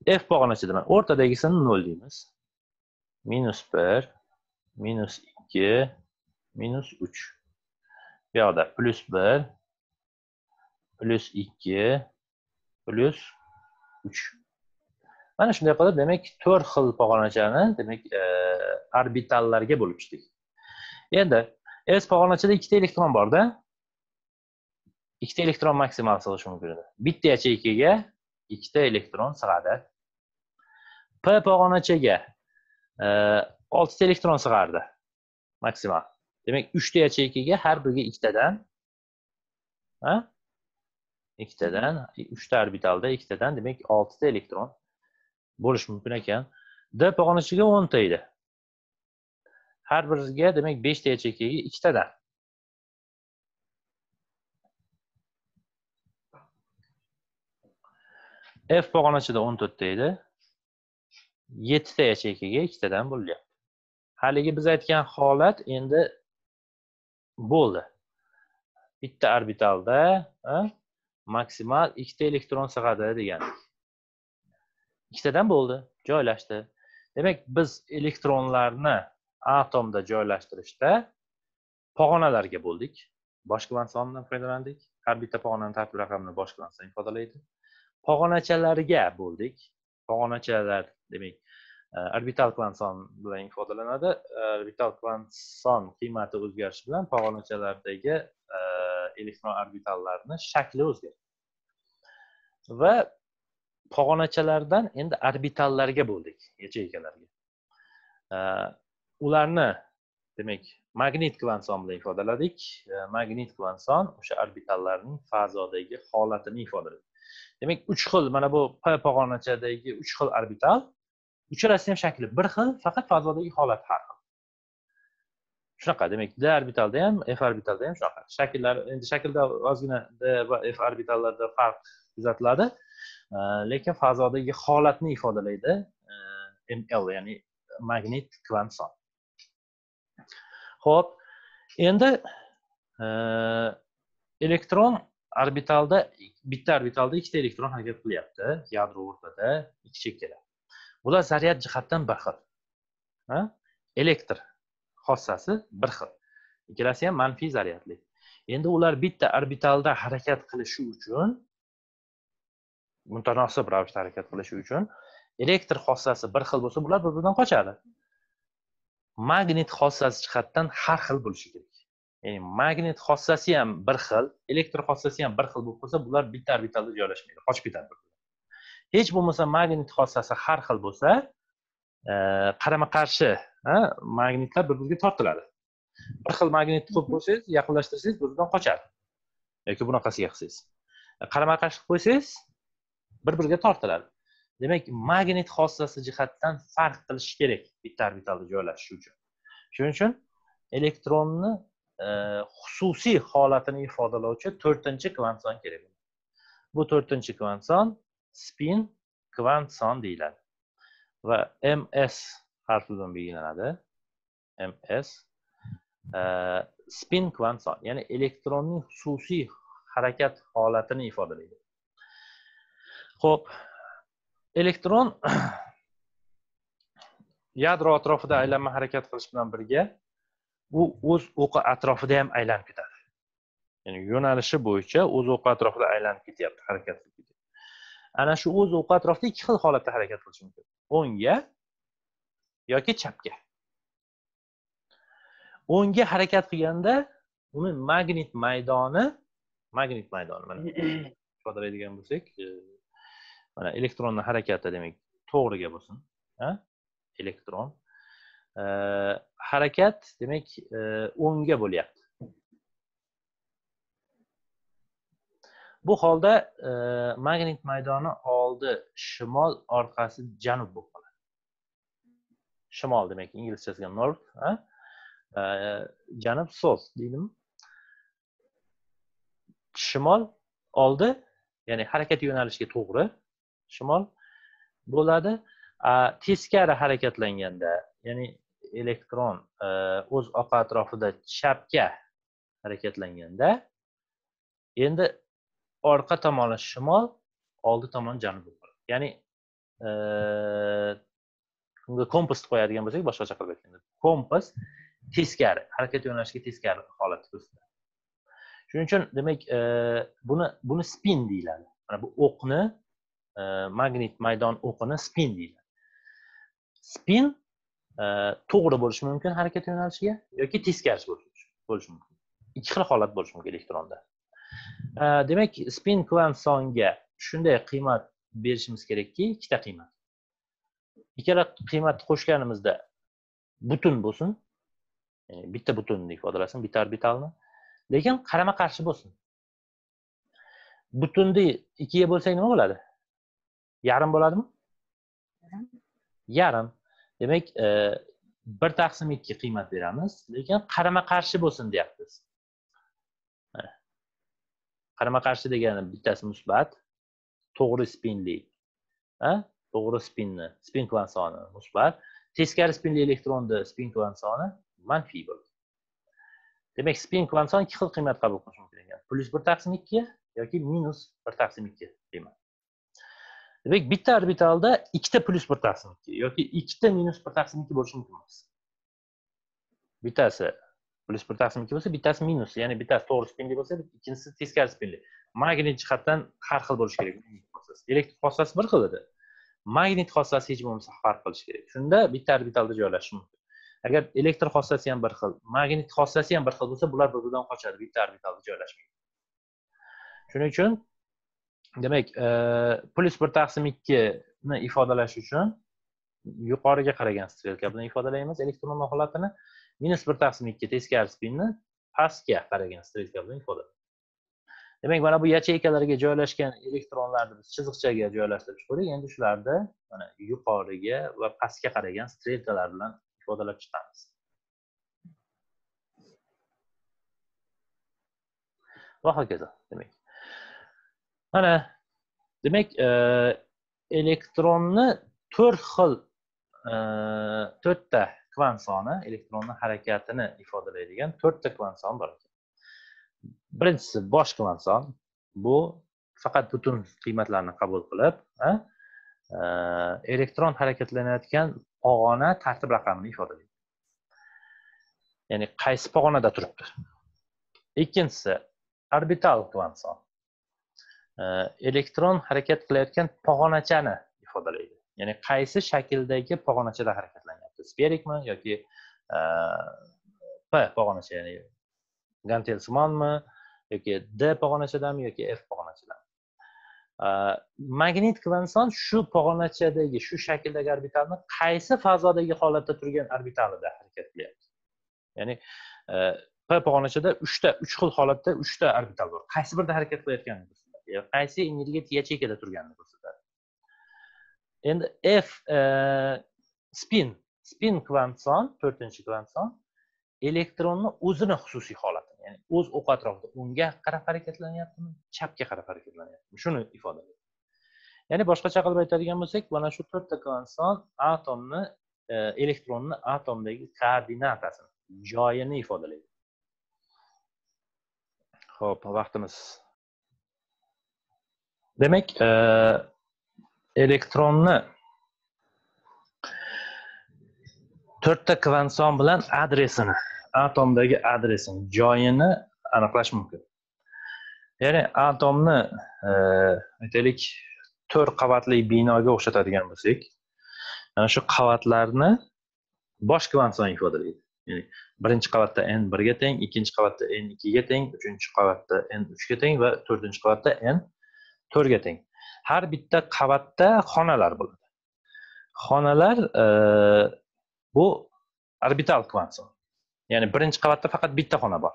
F bağlanışı demek. Ortadakisini 0 deymiz. -1, -2, -3. Bu yakda +1, +2, +3. Mana shunday qilib, demek 4 xil pog'onachani, demek orbitallarga bo'lib chiqdik. Endi S pog'onachida 2 ta elektron bor-da. 2 ta elektron maksimal sig'ishi mumkin edi. Bitta yacheykaga 2 ta elektron sig'adi. P pog'onachaga 6 ta elektron sig'ardi maksimal. Demak 3 ta yacheykaga har biriga 2 tadan, ha? 2 tadan, 3 ta orbitalda 2 tadan, demak 6 ta elektron bo'lish mumkin ekan. D pog'onachiga 10 ta edi. Har biriga demak 5 ta ячейкаga 2 tadan. F pog'onachida 14 ta edi. 7 ta ячейкаga 2 tadan bo'lyapti. Haligi biz aytgan holat endi bo'ldi. Bitta orbitalda maksimal 2 ta elektron sig'adi degandik. 2'den bo'ldi, joylashdi. Demek biz elektronlarni atomda joylashtirishda pog'onalarga bo'ldik. Boshqalan sonidan foydalandik. Har bitta pog'onaning tartib raqamini boshqalan son ifodalaydi. Pog'onachalarga bo'ldik. Pog'onachalar demak orbital klan son bilan ifodalanadi. Orbital klan son qiymati o'zgarishi bilan pog'onachalardagi elektron orbitallarning shakli o'zgaradi. Va pog'onachalardan endi orbitallarga bo'ldik, yacheykalarga. Ularni demak magnit kvanson bilan ifodaladik. Magnit kvanson o'sha orbitallarning fazodagi holatini ifodalaydi. Demak 3 xil mana bu p pog'onachadagi 3 xil orbital, uchalasi ham shakli bir xil, faqat fazodagi holati har xil. Shunaqa, demak d orbitalda ham, f orbitalda ham shunaqa. Shakllari endi shaklda ozgina d va f orbitallarda farq kuzatiladi. Lekin fazodagi holatni ifodalaydi ml, ya'ni magnit kvant son. Xo'p, endi elektron orbitalda bitta orbitalda 2 ta elektron harakat qilyapti, yadro o'rtada, 2 chekkalar. Bular zaryad jihatdan bir xil. Ha? Elektr xossasi bir xil. Ikkalasi ham manfiy zaryadli. Endi ular bitta orbitalda harakat qilishi uchun mutanosib ravishda harakat qilishi uchun elektr xossasi bir xil bo'lsa, bular bir-biridan qochadi. Magnit xossasi jihatdan har xil bo'lishi kerak. Ya'ni magnit xossasi ham bir xil, elektr xossasi ham bir xil bo'lib qolsa, bular bitta orbitalda joylashmaydi, qochib ketadi. Hech bo'lmasa magnit xossasi har xil bo'lsa, qarama-qarshi, magnitlar bir-biriga tortiladi. Bir xil magnitni qo'yib qo'ysangiz, yaqinlashtirsangiz, bir-biridan qochadi. Yoki bunaqasiga qilsangiz. Qarama-qarshi qilib qo'ysangiz, bir-biriga tortiladi. Demak, magnit xossasi jihatdan farq qilish kerak bitta orbitalda joylashishi uchun. Shuning uchun elektronni xususiy holatini ifodalovchi 4-chi kvant son kerak. Bu 4-chi kvant son spin kvant son deyiladi. Va ms harfi bilan belgilanadi. Ms spin kvant son, ya'ni elektronning xususiy harakat holatini ifodalaydi. Xo'p, elektron yadro atrofida aylanma harakat qilish bilan birga u o'z o'qi atrofida ham aylanib ketadi. Ya'ni yo'nalishi bo'yicha o'z o'qi atrofida aylanib ketyapti, harakat qilyapti. Ana shu o'z o'qi atrofida ikki xil holatda harakat qilish mumkin. O'ngga yoki chapga. O'ngga harakat qilganda uni magnit maydoni mana ifodalaydigan bo'lsak, mana elektronni harakati demak, to'g'riga bo'lsin, ha? Elektron harakat demek o'ngga bo'lyapti. Bu holda magnit maydoni oldi shimol, orqasi janub bo'lib qoladi. Shimol demak inglizchasiga north, janub south deydimi? Shimol oldi, ya'ni harakat yo'nalishiga to'g'ri shimol bo'ladi. Teskari harakatlanganda, ya'ni elektron o'z oqi atrofida chapga harakatlanganda, endi orqa tomoni shimol, oldi tomoni janub bo'ladi. Ya'ni unga kompas qo'yadigan bo'lsak, boshqacha qilib aytganda, kompas teskari harakat yo'nalishiga teskari holatda turadi. Shuning uchun demak, buni spin deyiladi. Mana bu o'qni, magnit maydon o'qini spin deyiladi. Spin to'g'ri bo'lishi mumkin harakat yo'nalishiga yoki teskarisi bo'lishi mumkin. Ikki xil holat bo'lishi mumkin elektronda. Demak, spin kvant songa shunday qiymat berishimiz kerakki, ikkita qiymat. Ikkala qiymatni qo'shganimizda butun bo'lsin. Ya'ni bitta butunni ifodalasin, bitta orbitalni. Lekin qarama-qarshi bo'lsin. Butunni ikkiga bo'lsak nima bo'ladi? Yarim bo'ladimi? Yarim. Demek, 1/2 qiymat beramiz, lekin qarama-qarshi bo'lsin deyapmiz. Qarama-qarshi degani bittasi musbat, to'g'ri spinli, to'g'ri spinni, spin kvant soni musbat, teskari spinli elektronni spin kvant soni manfiy bo'ladi. Demak, spin kvant soni ikki xil qiymat qabul qilishi mumkin ekan. +1/2 yoki -1/2 qiymat. Demek bitta orbitalda ikkita +1/2 yoki ikkita -1/2 bo'lishi mumkin emas. Bittasi +1/2 bo'lsa, bittasi minus, ya'ni bittasi to'g'ri spinli bo'lsa, ikkinchisi teskari spinli. Magnit jihatdan har xil bo'lishi kerak. Elektron xossasi bir xilda. Magnit xossasi hech bo'lmasa farq qilishi kerak. Shunda bitta orbitalda joylashishi mumkin. Agar elektron xossasi ham bir xil, magnit xossasi ham bir xil bo'lsa, bular bir-biridan qochadi, bitta orbitalda joylashmaydi. Shuning uchun demek, +1/2 ifodalash uchun yuqoriga qaragan strelka bilan ifodalaymiz elektron holatini, -1/2 teskari spinni pastga qaragan strelka bilan ifodalaymiz. Demak, mana bu yacheykalarga joylashgan elektronlarni biz chiziqchaga joylashtirib chiqdik. Endi shularni mana yuqoriga va pastga qaragan strelkalar bilan ifodalab chiqamiz. Va hokazo. Demak, mana demek elektronni 4 xil 4ta kvant soni, elektronni harakatini ifodalaydigan 4ta kvant soni bor ekan. Birinchisi bosh kvant son. Bu faqat butun qiymatlarni qabul qilib, elektron harakatlanayotgan pog'ona tartib raqamini ifodalaydi. Ya'ni qaysi pog'onada turibdi. Ikkinchisi orbital kvant son. Elektron harakat qilayotgan pog'onachani ifodalaydi. Ya'ni qaysi shakldagi pog'onachada harakatlanyapti? Sferikmi yoki P pog'onacha, ya'ni Gantelsimonmi yoki D pog'onachadami yoki F pog'onachadami? Magnit kvant son shu pog'onachadagi, shu shakldagi orbitalni qaysi fazodagi holatda turgan orbitalida harakat qilyapti? Ya'ni P pog'onachada 3 xil holatda 3ta orbital bor. Qaysi birda harakat qilayotganini qaysi energiya yacheykada turganini ko'rsatadi. Endi F spin kvant son, 4-chi kvant son elektronni o'zini xususiy holatini, ya'ni o'z o'qi atrofida unga qarab harakatlanyaptimi, chapga qarab harakatlanyaptimi, shuni ifodalaydi. Ya'ni boshqacha qilib aytadigan bo'lsak, mana shu 4ta kvant son atomni, elektronni atomdagi koordinatasini, joyini ifodalaydi. Xo'p, vaqtimiz. Demek, elektronni 4'te kvanson bilan adresini, atomdagi adresini, joyini aniqlash mümkün. Yani atomni aytaylik 4 qavatli binoga o'xshatadigan bo'lsak, yani şu qavatlarni bosh kvanson ifodalaydi. Yani birinci qavatda n1 ga teng, ikkinchi qavatda n2 ga teng, uchinchi qavatda n3 ga teng va to'rtinchi qavatda n4 ga teng. Har bitta qavatda xonalar bo'ladi. Xonalar bu orbital kvanson. Yani birinci qavatda faqat bitta xona bor.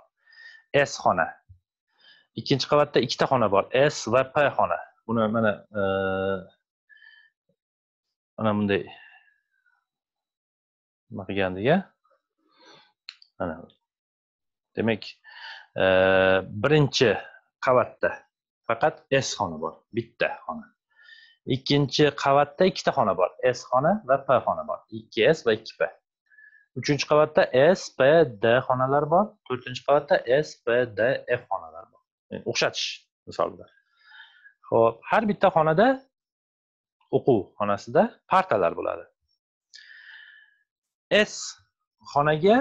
S xona. İkinci qavatda ikkita xona bor. S va P xona. Buni mana ana bunday nima qilgandik-a? Ana. Demek birinchi qavatda faqat S xona bor, bitta xona. İkinci qavatda ikkita xona bor. S xona va P xona bor. 2S va 2P. Üçüncü qavatda S, P, D xonalar bor. To'rtinchi qavatda S, P, D, F xonalar bor. Yani o'xshatish misolida. Xo'p, har bitta xonada o'quv xonasida partalar bo'ladi. S xonaga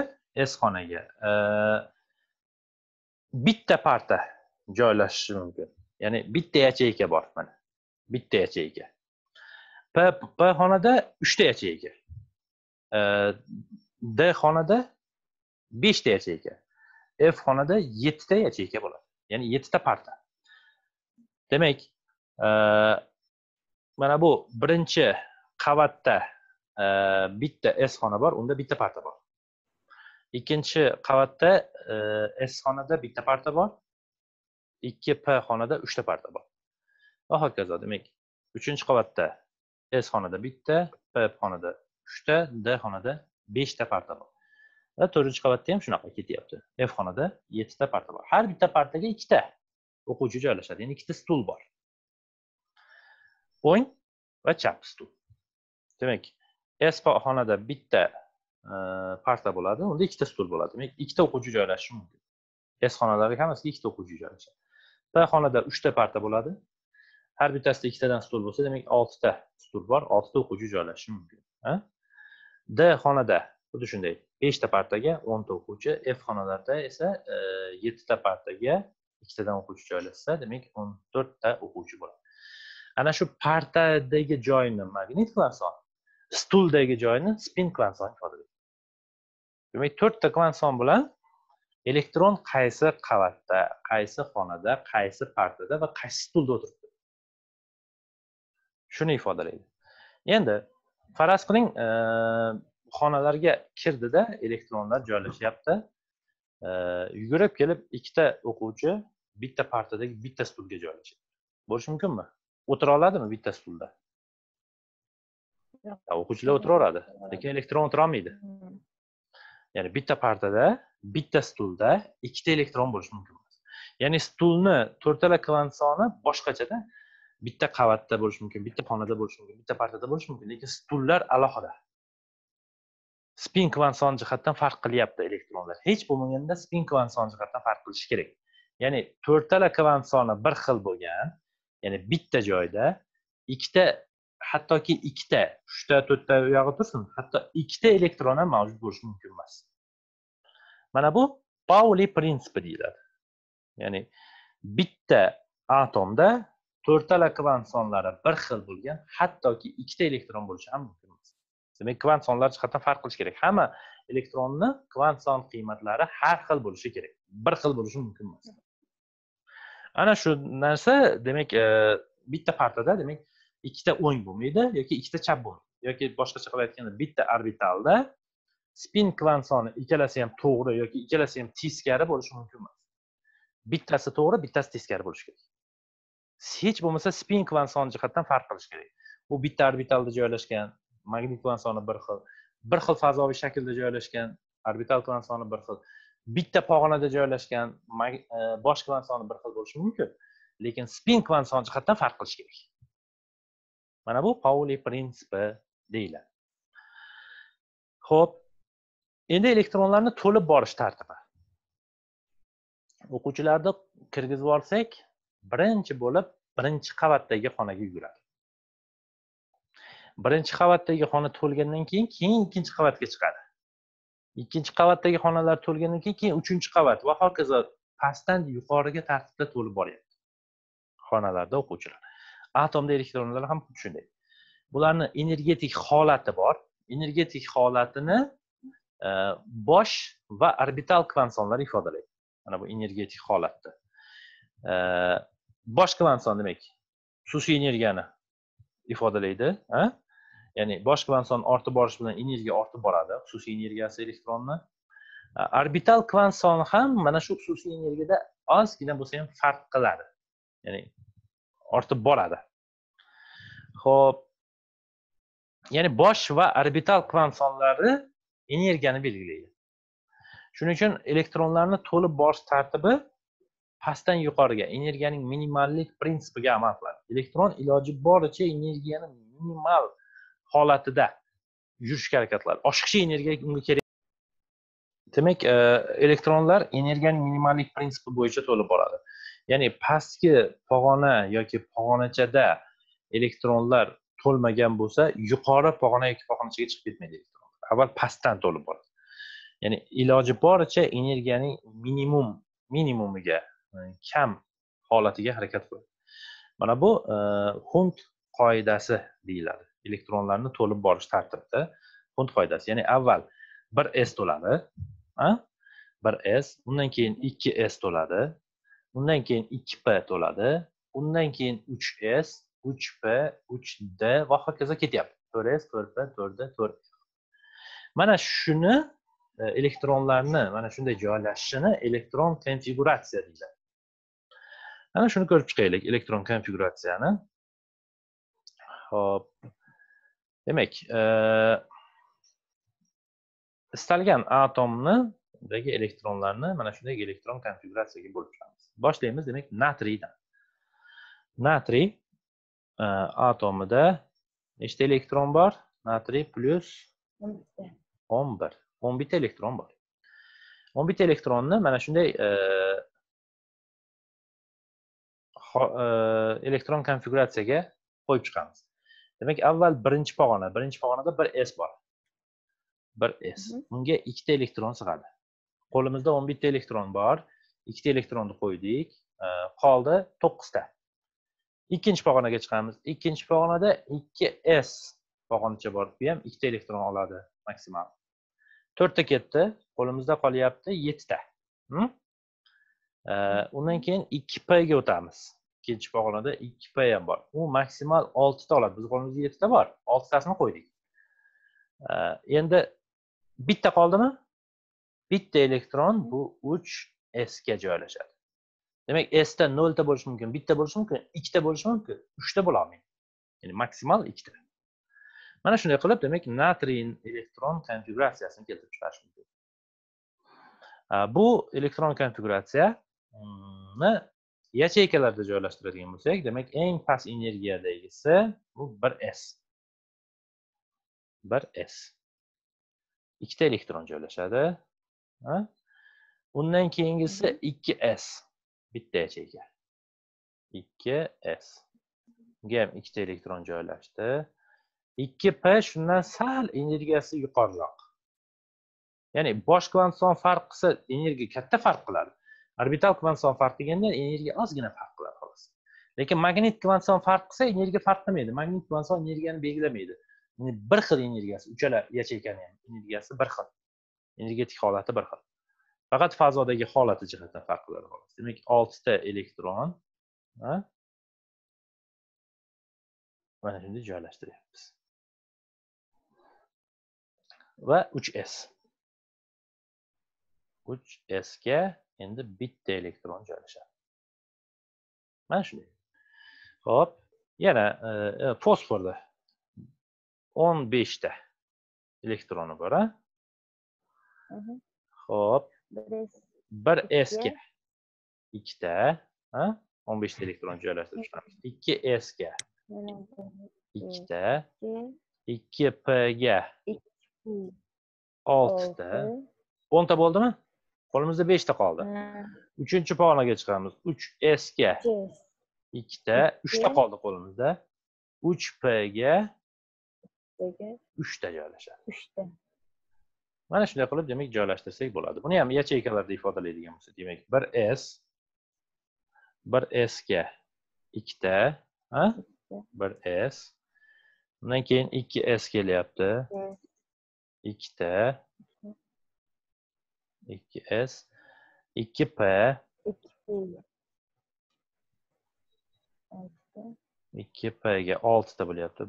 bitta parta joylashishi mumkin. Ya'ni bitta yacheyka bor mana. Bitta yacheyka. P xonada 3 ta yacheyka. D xonada 5 ta yacheyka. F xonada 7 ta yacheyka bo'ladi. Yani 7 ta parta. Demek mana bu birinchi qavatda bitta S xona bor, unda bitta parta bor. Ikkinchi qavatda S xonada bitta parta bor. 2P xonada 3 ta parta bor. Va hokazo. Demek 3-chi qavatda S xonada bitta, P xonada 3 ta, D xonada 5 ta parta bor. Va 4-qavatda ham shunaqa ketyapti. F xonada 7 ta parta bor. Har bitta partaga 2 ta o'quvchi joylashadi, ya'ni 2 ta stul bor. O'ng va chap stul. Demak, S xonada bitta parta bo'ladi, unda 2 ta stul bo'ladi. Demak, 2 ta o'quvchi joylashishi mumkin. S xonalarga hammasiga 2 ta o'quvchi joylashadi. P xonada 3 ta parta bo'ladi. Har bittasida 2 tadan stul bo'lsa, demak 6 ta stul bor, 6 ta o'quvchi joylashishi mumkin. D xonada xuddi shunday 5 ta partaga 10 ta o'quvchi, F xonalarda esa 7 ta partaga 2 tadan o'quvchi joylashsa, demak 14 ta o'quvchi bo'ladi. Ana shu partadagi joyni magnit kvanson, stuldagi joyni spin kvanson ifodalaydi. Demak, 4 ta kvanson bilan elektron qaysi qavatda, qaysi xonada, qaysi partada va qaysi stulda o'tiribdi. Shuni ifodalaydi. Endi faraz qiling, xonalarga kirdida elektronlar joylashyapti. Yugurib kelib ikkita o'quvchi bitta partadagi bitta stulga joylashadi. Bo'lishi mumkinmi? O'tira oladimi bitta stulda? Yo'q. O'quvchilar o'tiraveradi, lekin elektron o'tira olmaydi. Ya'ni bitta partada, bitta stulda ikkita elektron bo'lishi mumkin emas. Ya'ni stulni to'rtala kvansoni boshqachada bitta qavatda bo'lishi mumkin, bitta xonada bo'lishi mumkin, bitta partada bo'lishi mumkin, lekin stullar alohida. Spin kvanson jihatdan farq qilyapti elektronlar. Hech bo'lmaganda spin kvanson jihatdan farq qilishi kerak. Ya'ni to'rttala kvansoni bir xil bo'lgan, ya'ni bitta joyda ikkita, hattoki ikkita, 3ta, 4ta yo'g'i tursin, hatto ikkita elektron ham mavjud bo'lishi mumkin emas. Mana bu Pauli prinsipi deyiladi. Ya'ni bitta atomda to'rttala kvansonlari bir xil bo'lgan, hattoki ikkita elektron bo'lishi ham mumkin emas. Demek kvansonlar jihatdan farq qilish kerak. Hamma elektronni kvanson qiymatlari har xil bo'lishi kerak. Bir xil bo'lishi mumkin emas. Ana shu narsa, demak, bitta partada, demak, ikkita o'ng bo'lmaydi yoki ikkita chap bo'lmaydi yoki boshqacha qilib aytganda bitta orbitalda spin kvansoni ikkalasi ham to'g'ri yoki ikkalasi ham teskari bo'lishi mumkin emas. Bittasi to'g'ri, bittasi teskari bo'lishi kerak. Hech bo'lmasa spin kvanson jihatdan farq qilish kerak. U bitta orbitalda joylashgan magnit kvansoni bir xil fazoviy shaklda joylashgan, orbital kvansoni bir xil, bitta pog'onada joylashgan bosh kvansoni bir xil bo'lishi mumkin, lekin spin kvanson jihatdan farq qilish kerak. Mana bu Pauli prinsipi deyiladi. Xo'p, endi elektronlarni to'lib borish tartibi. O'quvchilarni kirgizib olsak, birinchi bo'lib birinchi qavatdagi xonaga yuguradi. Birinchi qavatdagi xona to'lgandan keyin ikkinchi qavatga chiqadi. ikkinchi qavatdagi xonalar to'lgandan keyin uchinchi qavat va hokazo pastdan yuqoriga tartibda to'lib boryapti xonalarda o'quvchilar. Atomda elektronlar ham xuddi shunday. Bularni energetik holati bor. Energetik holatini bosh va orbital kvansonlar ifodalaydi. Mana bu energetik holatda. Bosh kvanson demek xususiy energiyani ifodalaydi, ha? Ya'ni bosh kvanson ortib borish bilan energiya ortib boradi, xususiy energiyasi elektronni. Orbital kvanson ham mana shu xususiy energiyada ozgina bo'lsa ham farq qiladi. Ya'ni ortib boradi. Xo'p. Ya'ni bosh va orbital kvansonlari energiyani belgilaydi. Shuning uchun elektronlarni to'lib borish tartibi pastdan yuqoriga, energiyaning minimallik prinsipiga amal qiladi. Elektron iloji boricha energiyani minimal holatida yurish harakatlar. Oshiqcha energiya unga kerak. Demak, elektronlar energiyaning minimallik prinsipi bo'yicha to'lib boradi. Ya'ni pastki pog'ona yoki pog'onachada elektronlar to'lmagan bo'lsa, yuqori pog'ona yoki pog'onachaga chiqib ketmaydi elektronlar. Avval pastdan to'lib boradi. Ya'ni iloji boricha energiyaning minimumiga, kam holatiga harakat qiladi. Mana bu Hund qoidasi deyiladi. Elektronlarni to'lib borish tartibida Hund qoidasi, ya'ni avval 1s to'ladi, 1s, undan keyin 2s to'ladi, undan keyin 2p to'ladi, undan keyin 3s, 3p, 3d va hokazo ketyapti. 4s, 4p, 4d, 4f. Mana shuni elektronlarni mana shunday joylashishini elektron konfiguratsiya deyiladi. Mana shuni ko'rib chiqaylik, elektron konfiguratsiyani. Hop. Demek, istalgan atomdagi elektronlarni mana shunday elektron konfiguratsiyaga bo'lib chiqamiz. Boshlaymiz, demak, natriydan. Natriy atomida nechta elektron bor? Natriy plus 11. 10 bit elektron bor. 10 bit elektronni mana shunday elektron konfiguratsiyaga qo'yib chiqamiz. Demek avval birinchi pog'onada 1s bor. 1s. Bunga 2 elektron sig'adi. Qo'limizda 10 bitta elektron bor. 2 elektronni qo'ydik. Qoldi 9 ta. Ikkinchi pog'onaga chiqamiz. Ikkinchi pog'onada 2s pog'onacha bor. Bu ham 2 elektron oladi maksimal. 4 ta ketdi. Qo'limizda qolyapti 7 ta. Undan keyin 2p ga o'tamiz. Ikkinchi pog'onada 2p ham bor. U maksimal 6 ta oladi. Biz qo'limizda 7 ta bor. 6 tasini qo'ydik. Endi bitta qoldimi? Bitta elektron bu 3s ga joylashadi. Demak, s da 0 ta bo'lishi mumkin, 1 ta bo'lishi mumkin, 2 ta bo'lishi mumkin, 3 ta bo'la olmaydi. Ya'ni maksimal 2 ta. Mana shunday qilib, demak, natriy elektron konfiguratsiyasini keltirib chiqarish mumkin. Bu elektron konfiguratsiyani yacheykalarda joylashtiradigan bo'lsak, demak eng past energiyadagisi bu 1s. 1s. 2 ta elektron joylashadi. Undan keyingisi 2s. Bitta yacheyka. 2s. Unga ham 2 ta elektron joylashdi. 2p shundan sal energiyasi yuqoriroq. Ya'ni bosh kvanson farq qilsa, energiya katta farq qiladi. Orbital kvanson farq deganda energiya ozgina farq qiladi xolos. Lekin magnit kvanson farq qilsa energiya farq qilmaydi. Magnit kvanson energiyani belgilamaydi. Ya'ni bir xil energiyasi, uchala yacheykani ham energiyasi bir xil. Energetik holati bir xil. Faqat fazodagi holati jihatdan farq qiladi xolos. Demak, 6 ta elektron mana shunday joylashtiryapmiz. Va 3s. 3s ga endi bitta elektron joylashadi. Mana shunday. Xo'p, yana fosforda 15 ta elektroni bor, a? Xo'p, 1s ga 2 ta, ha? 15 ta elektron joylashtirib chiqamiz. 2s ga 2 ta, 2p ga 6 ta. 10 ta bo'ldimi? Qo'limizda 5 ta qoldi. 3-chi pog'onaga chiqamiz. 3s ga 2 ta, 3 ta qoldi qo'limizda. 3p ga 3 ta joylashadi. Mana shunday qilib demak joylashtirsak bo'ladi. Buni ham yacheykalarda ifodalaydigan bo'lsa, demak 1s 1s ga 2 ta, ha? 1s. Bundan keyin 2s kelyapti. 2 ta 2s 2p 2p ga 6 ta bo'lyapti.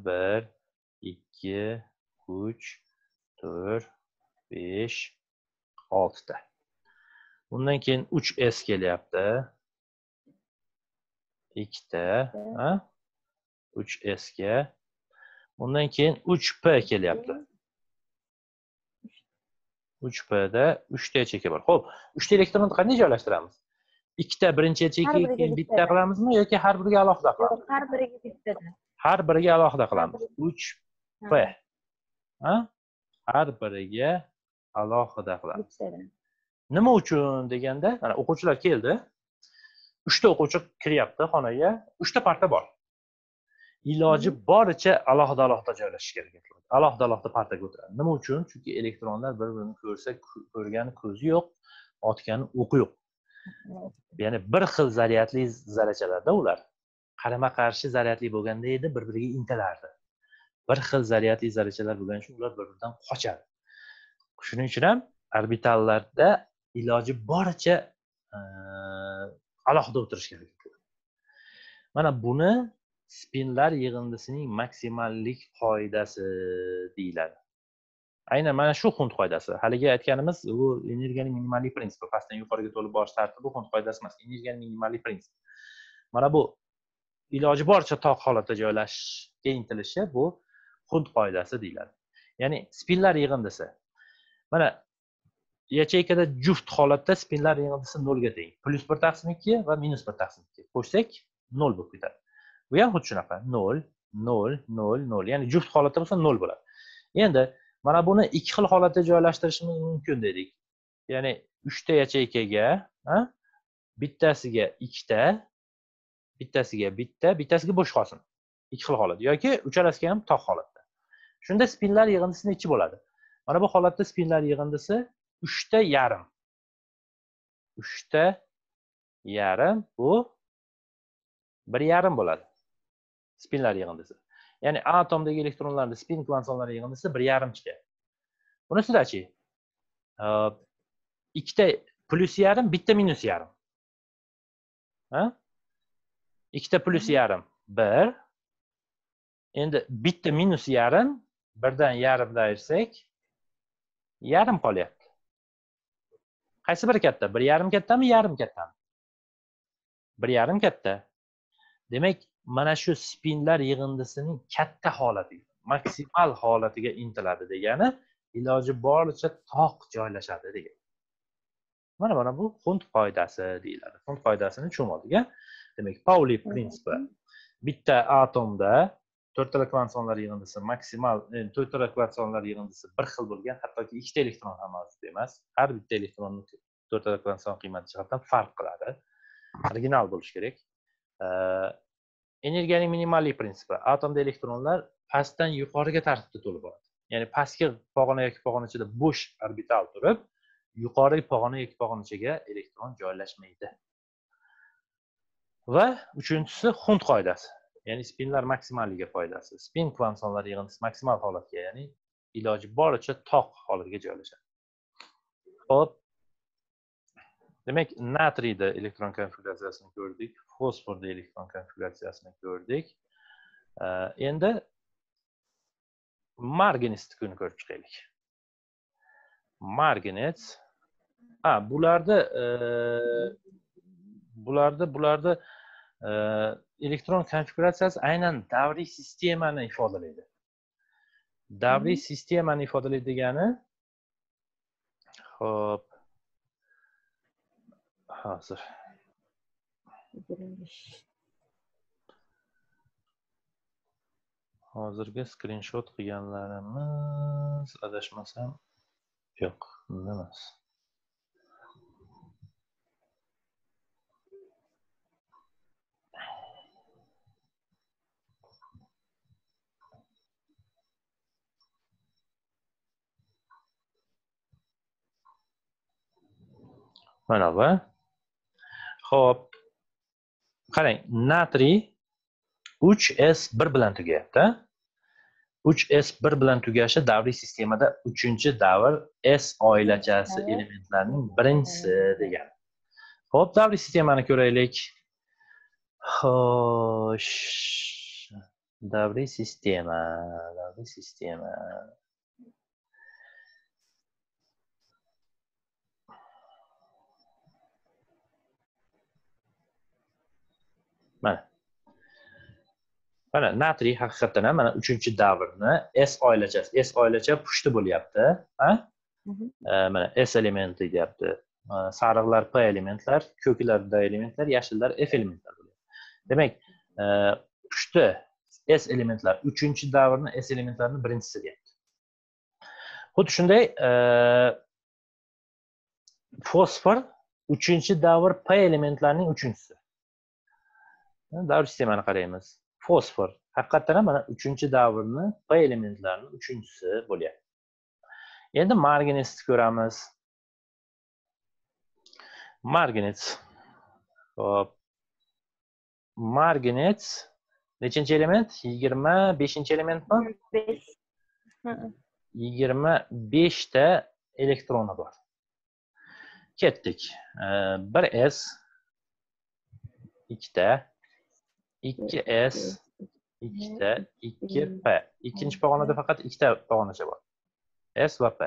1 2 3 4 5 6 ta. Bundan keyin 3s kelyapti. 2 ta, ha? 3s ga. Bundan keyin 3p kelyapti. 3p da 3 ta ячейка bor. Xo'p, 3 ta elektronni qanday joylashtiramiz? 2 ta birinchi ячейkaga, keyin bitta qilamizmi yoki har biriga alohida qilamiz? Har biriga bittadan. Har biriga alohida qilamiz. 3p. Ha? Har biriga alohida qilamiz. Nima uchun deganda, mana o'quvchilar keldi. 3 ta o'quvchi kiryapti xonaga. 3 ta parta bor. Iloji boricha alohida-alohida joylashishga harakat qiladi. Alohida-alohida partaga o'tiradi. Nima uchun? Chunki elektronlar bir-birini ko'rsa, ko'rgani ko'zi yo'q, otgani o'qi yo'q. Ya'ni bir xil zaryadli zarachalarda ular qarama-qarshi zaryadli bo'lganda edi, bir-biriga intilardi. Bir xil zaryadli zarachalar bo'lgani uchun ular bir-biridan qochadi. Shuning uchun ham orbitallarda iloji boricha alohida o'tirishga harakat qiladi. Mana buni spinlar yig'indisining maksimallik qoidasi deyiladi. Aynan mana shu Хунд qoidasi. Haliga aytganimiz bu energiyaning minimallik prinsipi. Pastdan yuqoriga to'lib borish tartibi Хунд qoidasi emas, energiyaning minimallik prinsipi. Mana bu iloji boricha toq holatda joylashishga intilishi bu Хунд qoidasi deyiladi. Ya'ni spinlar yig'indisi. Mana yacheykada juft holatda spinlar yig'indisi 0 ga teng. +1 taqsim 2 va -1 taqsim 2 qo'shsak 0 bo'lib ketadi. Bu ham xuddi shunaqa 0 0 0 0, ya'ni juft holatda bo'lsa 0 bo'ladi. Endi mana buni ikki xil holatda joylashtirishimiz mumkin dedik. Ya'ni 3 ta yacheykaga, ha, bittasiga 2 ta, bittasiga bitta, bittasiga bo'sh qolsin. Ikki xil holat yoki uchalasiga ham toq holatda. Shunda spinlar yig'indisi nechi bo'ladi? Mana bu holatda spinlar yig'indisi 3 ta yarim. 3 ta yarim bu 1,5 bo'ladi. Spinlar yig'indisi. Ya'ni atomdagi elektronlarda spin kvansonlari yig'indisi 1,5 chiqadi. Bunisidachi? 2 ta +1,5, bitta -1,5. Ha? 2 ta +1,5 1. Endi bitta -1,5 birdan yarimdan ayirsak yarim qolyapti. Qaysi biri katta? 1,5 kattami, yarim kattami? 1,5 katta. Demak, mana shu spinlar yig'indisining katta holati, maksimal holatiga intiladi degani iloji boricha toq joylashadi degani. Mana bu Хунд qoidasi deyiladi. Хунд qoidasini tushundik. Demak, Паули принципи. Bitta atomda 4 ta kvansonlar yig'indisi maksimal 4 ta kvansonlar yig'indisi bir xil bo'lgan, hattoki 2 ta elektron ham mavjud emas. Har bitta elektronning 4 ta kvanson qiymati jihatdan farq qiladi. Original bo'lish kerak. Energiyaning minimallik prinsipi. Atomda elektronlar pastdan yuqoriga tartibda to'lib boradi. Ya'ni pastki pog'ona yoki pog'onachada bo'sh orbital turib, yuqori pog'ona yoki pog'onachaga elektron joylashmaydi. Va uchinchisi Хунд qoidasi, ya'ni spinlar maksimalligiga qoidasi. Spin kvansonlar yig'indisi maksimal holatga, ya'ni iloji boricha toq holatiga joylashadi. Xo'p. Demek natriyda elektron konfiguratsiyasini ko'rdik, fosforda elektron konfiguratsiyasini ko'rdik. Endi marganetsni ko'rib chiqaylik. Marganets, ha, bularda elektron konfiguratsiyasi aynan davriy sistemani ifodalaydi. Davriy sistemani ifodalaydi degani, hop, hazır. Hozirgi screenshot qilganlarimiz adashmasam yo'q, nima emas. Mana bu. Xo'p. Qarang, natriy 3S1 bilan tugayapti. 3S1 bilan tugashi davriy sistemada 3-davr S oilachasi elementlarining birinchisi degan. Xo'p, davriy sistemani ko'raylik. Xo'sh. Davriy sistema. Mana natriy haqiqatan ham mana 3-davrni S oilachasi. S oilacha pushti bo'lyapti, ha? Mana S elementi deyapti. Sariqlar P elementlar, ko'klar D elementlar, yashillar F elementlar bo'lyapti. Demak, pushti S elementlar 3-davrni S elementlarni birinchisi deyapti. Xuddi shunday fosfor 3-davr P elementlarining 3-si. Davr sistemani qaraymiz. Fosfor haqiqatan ham mana 3-davrni P elementlarni 3-si bo'lyapti. Endi marganetni ko'ramiz. Marganet. Xo'p. Marganet nechinchi element? 25-chi elementmi? 25 ta elektroni bor. Ketdik. 1s 2 ta 2S, 2T, 2P. İkinci pog'onada fakat 2 pog'onacha bor. S ve P.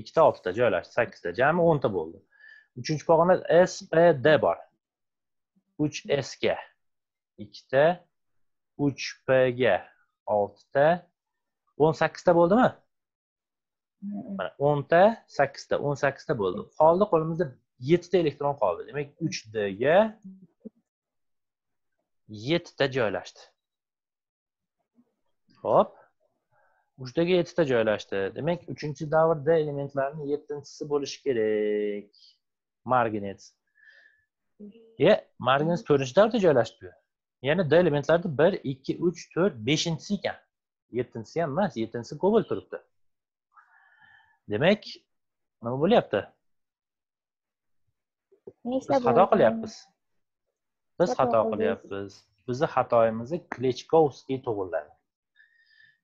2'de 6'da joylashdi, 8'de jami 10'ta bo'ldi. 3-chi pog'onada S, P, D bor. 3S'ga 2'de, 3P'ga 6'da, 18'da bo'ldimi? Mana 10'da, 8'da, 18'da bo'ldi. Qoldi qo'limizda 7 ta elektron qoldi. Demak 3D'ga 7'de joylashdi. Hop. 3'dagi 7'de joylashdi. Demek 3-davrda elementlarning 7-si bo'lishi kerak. Marganet. Marganet 4-davrda joylashdi. Ya'ni D elementlarda 1, 2, 3, 4, 5-si ekan. 7-si ham emas, 7-si ko'p bo'lib turibdi. Demak, nima bo'lyapti? Xato qilyapmiz. Biz xato qilyapmiz. Bizni xatoimizni Klechkovskiy to'g'riladi.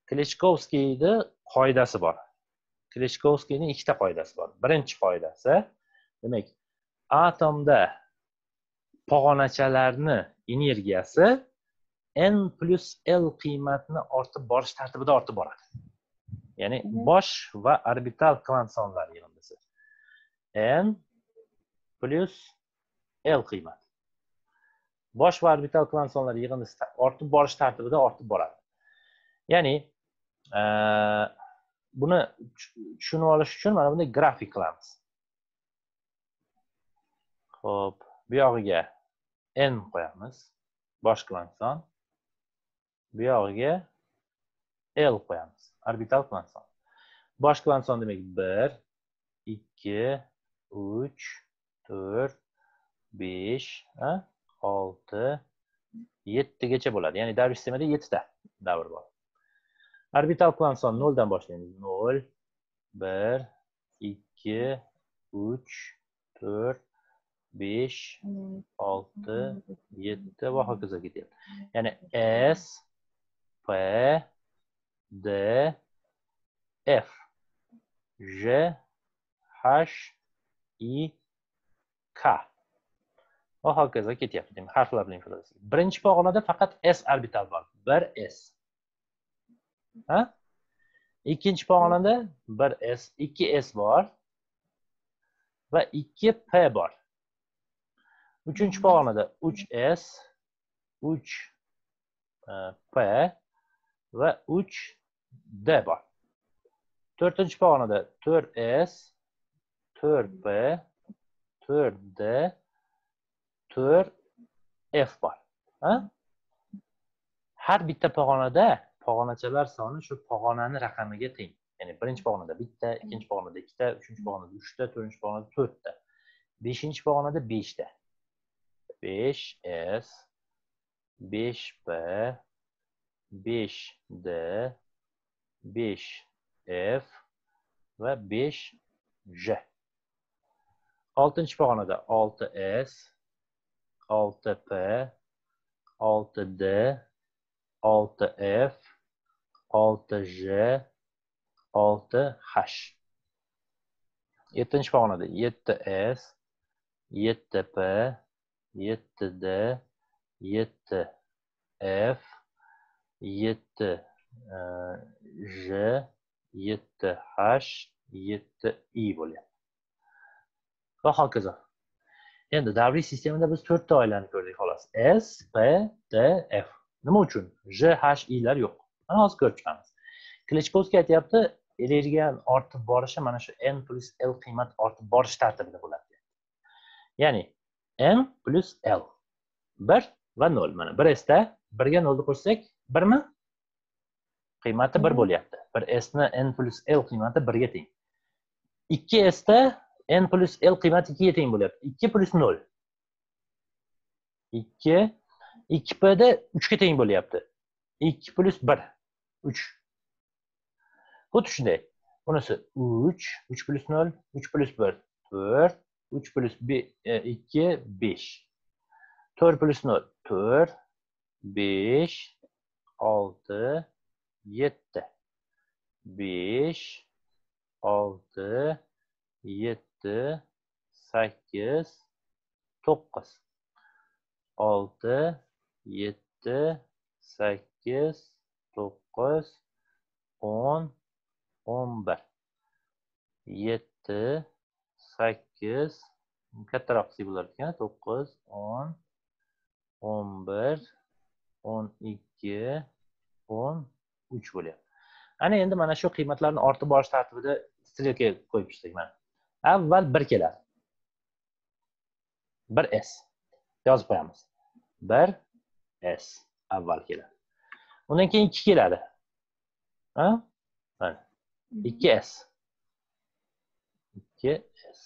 Klechkovskiyning qoidasi bor. Klechkovskiyning 2 ta qoidasi bor. Birinchi qoidasi, demak, atomda pog'onachalarni energiyasi n+l qiymatni ortib borish tartibida ortib boradi. Ya'ni bosh va orbital kvant sonlari yig'indisi n+l qiymat. Bosh va orbital kvant sonlari yig'indisi ortib borish tartibida ortib boradi. Ya'ni buni tushunib olish uchun mana bunday grafik qilamiz. Xo'p, bu yog'iga n qo'yamiz, bosh kvant son. Bu yog'iga l qo'yamiz, orbital kvant son. Bosh kvant son demak 1, 2, 3, 4, 5, ha? 6, 7gacha bo'ladi. Ya'ni davriy sistemada 7 ta davr bor. Orbital kvant soni 0 dan boshlaymiz. 0, 1, 2, 3, 4, 5, 6, 7 va hokazo ketyapti. Ya'ni S, P, D, F, J, H, I, K. O hokazo ketyapti. Demak, harflarning ifodasi. Birinchi pog'onada faqat S orbital bor. 1S. Ha? Ikkinchi pog'onada 1S, 2S bor va 2P bor. Uchinchi pog'onada 3S, 3P va 3D bor. To'rtinchi pog'onada 4S, 4P, 4D 4F bor. Ha? Har bitta pog'onada pog'onachalar soni shu pog'onani raqamiga teng. Ya'ni birinchi pog'onada bitta, ikkinchi pog'onada 2ta, uchinchi pog'onada 3ta, to'rtinchi pog'onada 4ta, beshinchi pog'onada 5ta. 5S, 5P, 5D, 5F va 5J. 6. pog'onada 6S, 6P, 6D, 6F, 6J, 6H. 7. pog'onada 7S, 7P, 7D, 7F, 7J, 7H, 7I bo'ladi. Ve hokazo. Endi davriy sistemada biz 4 ta oilani ko'rdik xolos. S, P, D, F. Nima uchun? J, H, I'lar yo'q. Mana hozir ko'rib chiqamiz. Klechkovskiy aytayapti, energiya ortib borishi mana shu n+l qiymat ortib borish tartibida bo'ladi. Ya'ni n+l 1 va 0 mana 1s da 1 ga 0 ni qo'shsak 1 mi? Qiymati 1 bo'lyapti. 1s ni n+l qiymati 1 ga teng. 2s da n+l qiymati 2 ga teng bo'lyapti. 2 + 0. 2p da 3 ga teng bo'lyapti. 2 + 1 3. Xuddi shunday. Bunisi 3, 3 + 0, 3 + 1 4, 3 + 2 5. 4 + 0 4, 5, 6, 7. 5, 6, 7, 8, 9. 6, 7, 8, 9, 10, 11. 7, 8, kattaroq qilsak bo'lar ekan, 9, 10, 11, 12, 13 bo'lyapti. Ana endi mana shu qiymatlarni ortib borish tartibida strelka qo'yib ishlaymiz mana. Avval 1 keladi. 1s. Yozib qo'yamiz. 1s avval keladi. Undan keyin 2 keladi. Ha? Mana 2s. 2s.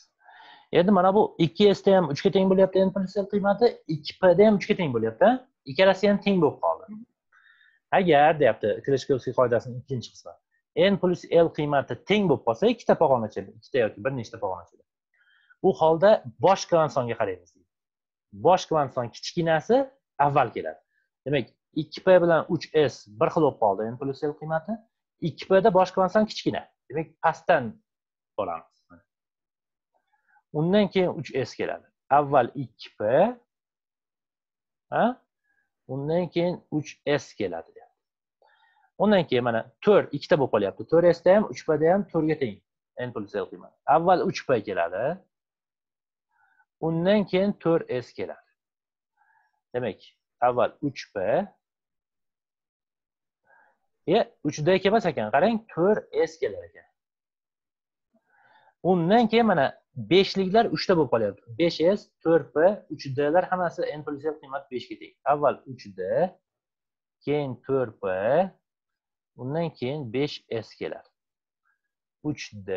Endi mana bu 2s da ham 3 ga teng bo'lyapti, n+l qiymati, 2p da ham 3 ga teng bo'lyapti. Ikkalasi ham teng bo'lib qoldi. Agar deyapti, Klechkovskiy qoidasining 2-qismi. n+l qiymati teng bo'lib qolsa, ikkita pog'on ochadi, ikkita yoki bir nechta pog'on ochadi. U holda bosh kvant songa qaraymiz. Bosh kvant son kichkinasi avval keladi. Demak, 2p bilan 3s bir xil bo'lib qoldi, n+l qiymati. 2p da bosh kvant son kichkina. Demak, pastdan boramiz. Undan keyin 3s keladi. Avval 2p, ha? Undan keyin 3s keladi. Ondan keyin mana 4 ikkita bo'lib qolyapti. 4s da ham 3p da ham 4 ga teng n+l qiymati. Avval 3p keladi. Undan keyin 4s keladi. Demak, avval 3p ya 3d kelmas ekan, qarang, 4s kelar ekan. Undan keyin mana 5liklar 3 ta bo'lib qolyapti. 5s, 4p, 3dlar hammasi n+l qiymati 5 ga teng. Avval 3d, keyin 4p, undan keyin 5s keladi. 3d,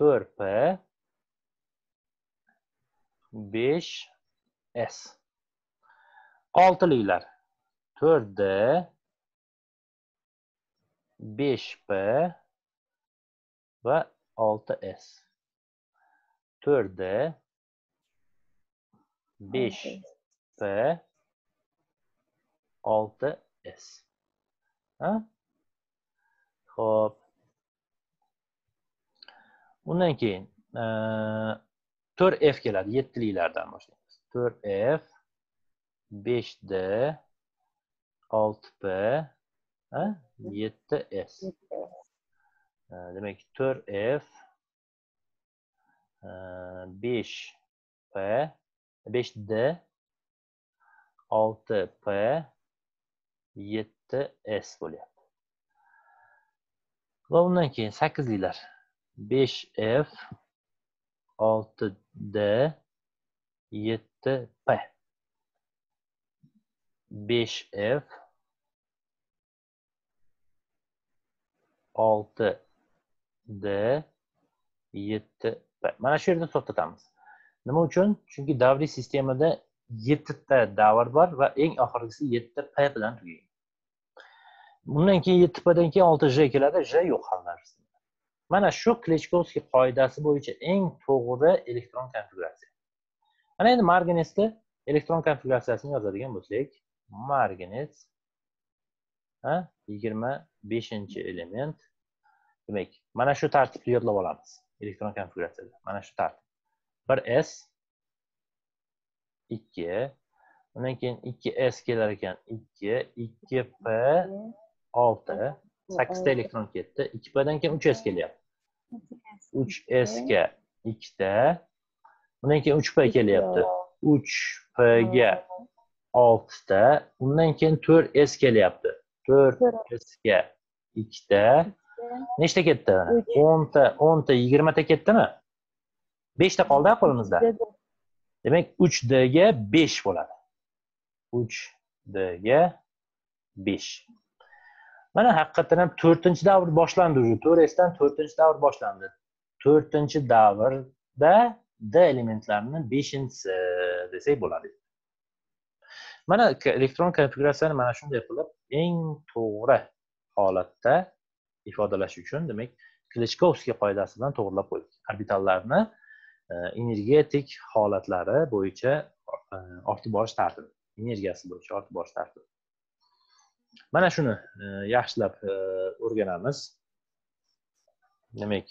4p, 5s. 6liklar 4d, 5p va 6s. 4d, 5p, 6s. Ha? Xo'p. Undan keyin 4f keladi, 7liklardan boshlaymiz. 4f, 5d, 6p, ha? 7s. Demak, 4f, 5p, 5d, 6p, 7s bo'lyapti. Va undan keyin 8liklar 5f, 6d, 7p. 5f, 6d, 7p. Mana shu yerda to'xtatamiz. Nima uchun? Chunki davriy sistemada 7 ta davr bor va eng oxirgisi 7 p bilan tugaydi. Bundan keyin 7 pdan keyin 6j keladi, j yo'q hammasida. Mana shu Klechkovskiy qoidasi bo'yicha eng to'g'ri elektron konfiguratsiya. Mana endi marginetsni elektron konfiguratsiyasini yozadigan bo'lsak, marginets 25-chi element. Demak, mana shu tartibda yodlab olamiz elektron konfiguratsiyada. Mana shu tartib. 1s 2, undan keyin 2s kelar ekan, 2, 2p 6 8 ta elektron ketdi. 2p dan keyin 3s kelyapti. 3s ga 2 ta. Undan keyin 3p kelyapti. 3p ga 6 ta. Undan keyin 4s kelyapti. 4s ga 2 ta. Nechta ketdi? 10 ta, 10 ta, 20 ta ketdimi? 5 ta qoldi qo'limizda. Demak, 3d ga 5 bo'ladi. 3d ga 5. Mana hakikaten hem 4. davr başlandı. 4S'den 4. davr başlandı. 4. davrda D elementlerinin 5'incisi desek bo'ladi. Mana elektron konfiguratsiyani mana shunday qilib eng to'g'ri holatda ifodalash uchun demak Klechkovskiy qoidasidan to'g'rilab qo'ydik. Orbitallarni energetik holatlari bo'yicha ortib borish tartibi, energiyasi bo'yicha ortib borish tartibi. Mana shuni yaxshilab o'rganamiz. Demak,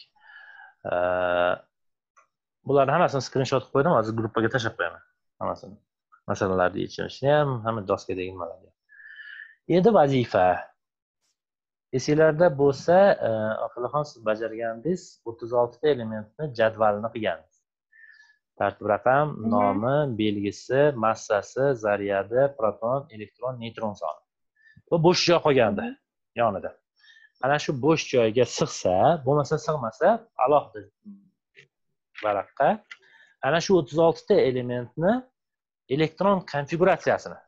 bularni hammasini skrinshot qilib qo'ydim, hozir gruppaga tashlab qo'yaman hammasini. Masalalarni yechishni ham, hamma doskadagi nimalarni. Endi vazifa. Esingizda bo'lsa, Oqilaxon siz bajargandingiz, 36 ta elementni jadvalini qilgansiz. Tartib raqam, nomi, belgisi, massasi, zaryadi, proton, elektron, neytron soni. Bu bo'sh joy qolganda yonida. Ana shu bo'sh joyga sig'sa, bo'lmasa sig'masa, alohida varaqqa ana shu 36 ta elementni elektron konfiguratsiyasini.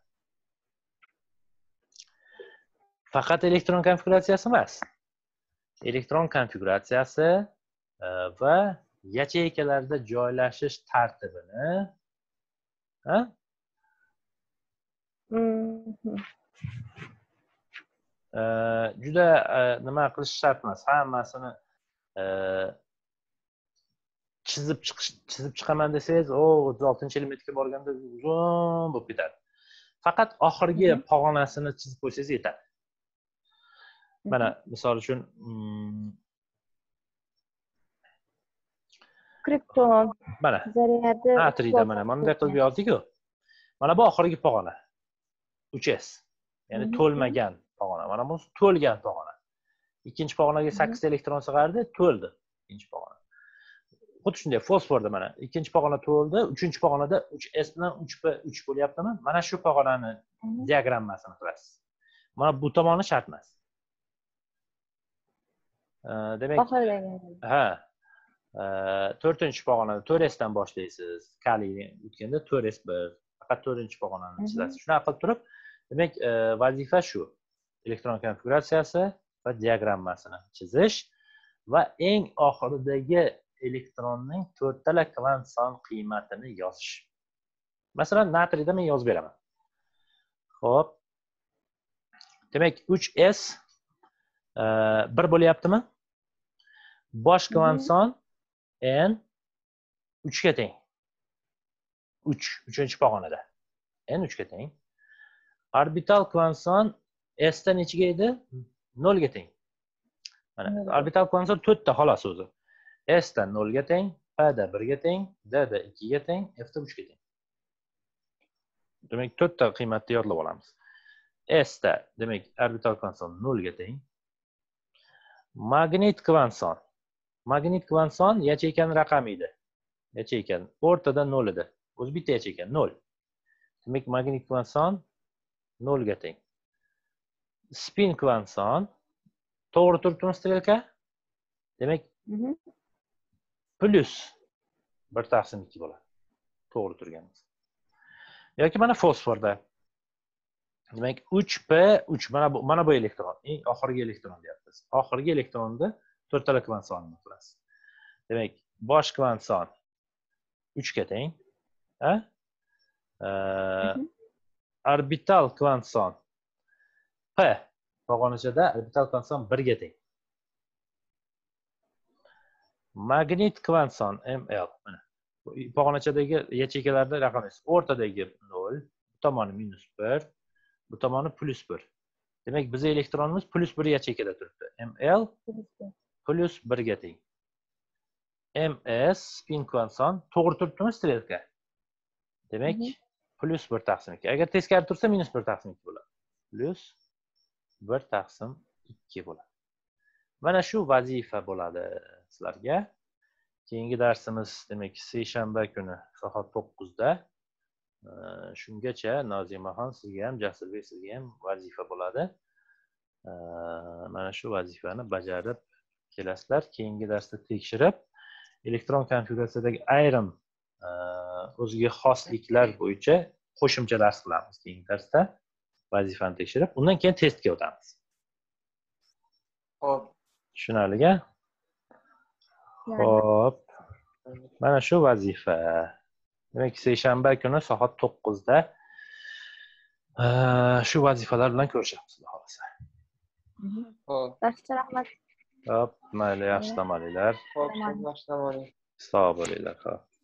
Faqat elektron konfiguratsiyasi emas. Elektron konfiguratsiyasi va yacheykalarda joylashish tartibini juda nima qilish shart emas. Hammasini chizib chiqaman desangiz, o 36-elementga borganda uzun bo'lib ketadi. Faqat oxirgi pog'onasini chizib qo'ysangiz yetadi. Mana misol uchun kripton mana zaryadi atrida mana bunday qilib yozdik-ku. Mana bu oxirgi pog'ona 3s. Ya'ni to'lmagan pog'ona. Mana bu to'lgan pog'ona. Ikkinchi pog'onaga 8 elektron sig'ardi, to'ldi. Ikkinchi pog'ona. Xuddi shunday fosforda mana ikkinchi pog'ona to'ldi, uchinchi pog'onada 3s bilan 3p3 bo'lyaptimi? Mana shu pog'onani diagrammasini qilasiz. Mana bu tomoni shart emas. Demak, ha. 4-chi pog'onada 4s dan boshlaysiz. Kaliy o'tganda 4s1, faqat 4-chi pog'onani chizasiz. Shuna qilib turib, demak, vazifa shu. Elektron konfiguratsiyasi va diagrammasini chizish va eng oxiridagi elektronning 4 tala kvant son qiymatini yozish. Masalan, natriyda men yozib beraman. Xo'p. Demak, 3s 1 bo'lyaptimi? Bosh kvant son n 3 ga teng. 3-chi pog'onada. N 3 ga teng. Orbital kvant son S'da nechiga edi? 0 ga teng. Mana orbital kvant son 4 ta xolos o'zi. S'da 0 ga teng, P da 1 ga teng, D da 2 ga teng, F da 3 ga teng. Demak, 4 ta qiymatni yodlab olamiz. S'da, demak, orbital kvant son 0 ga teng. Magnit kvant son. Magnit kvant son yacheykaning raqami edi. Yacheykaning o'rtada 0 edi. O'zi bitta yacheyka 0. Demak, magnit kvant son 0 ga teng. Spin kvant son to'g'ri turibdimi strelka? Demak, plus 1/2 bo'ladi. To'g'ri turganimiz. Yoki mana fosforda. Demak, 3p3 mana bu elektron, eng oxirgi elektron deyapmiz. Oxirgi elektronda 4 tala kvant sonini qilasiz. Demak, bosh kvant son 3 ga teng, ha? Orbital kvant son P pog'onachada orbital kvant son 1 ga teng. magnit kvant son ml. Pog'onachadagi yacheykalarda raqam esa o'rtadagi 0, bu tomoni -1, bu tomoni +1. Demek bize elektronumuz +1 yacheyada turibdi. Ml +1 ga teng. Ms spin kvant son to'g'ri turibdimi strelka? Demek +1 taqsim 2. Agar teskari tursa -1 taqsim 2 bo'ladi. +1 taqsim 2 bo'ladi. Mana shu vazifa bo'ladi sizlarga. Keyingi darsimiz demak seshanba kuni soat 9da. Shungacha Nozimaxon sizga ham, Jasurbek sizga ham vazifa bo'ladi. Mana shu vazifani bajarib kelasizlar. Keyingi darsda tekshirib elektron konfiguratsiyadagi ayrim o'ziga xosliklar bo'yicha qo'shimcha dars qilamiz. Keyingi darsda vazifani tekshirib, undan keyin testga o'tamiz. Xo'p. Tushunarliga. Xo'p. Mana shu vazifa. Demak, seshanba kuni soat 9da shu vazifalar bilan ko'rishamiz, xolasa. Xo'p. Barchaga rahmat. Xo'p, mayli, yaxshi tamoyillar. Xo'p, yaxshi tamoyillar. Sog' bo'linglar, xo'p.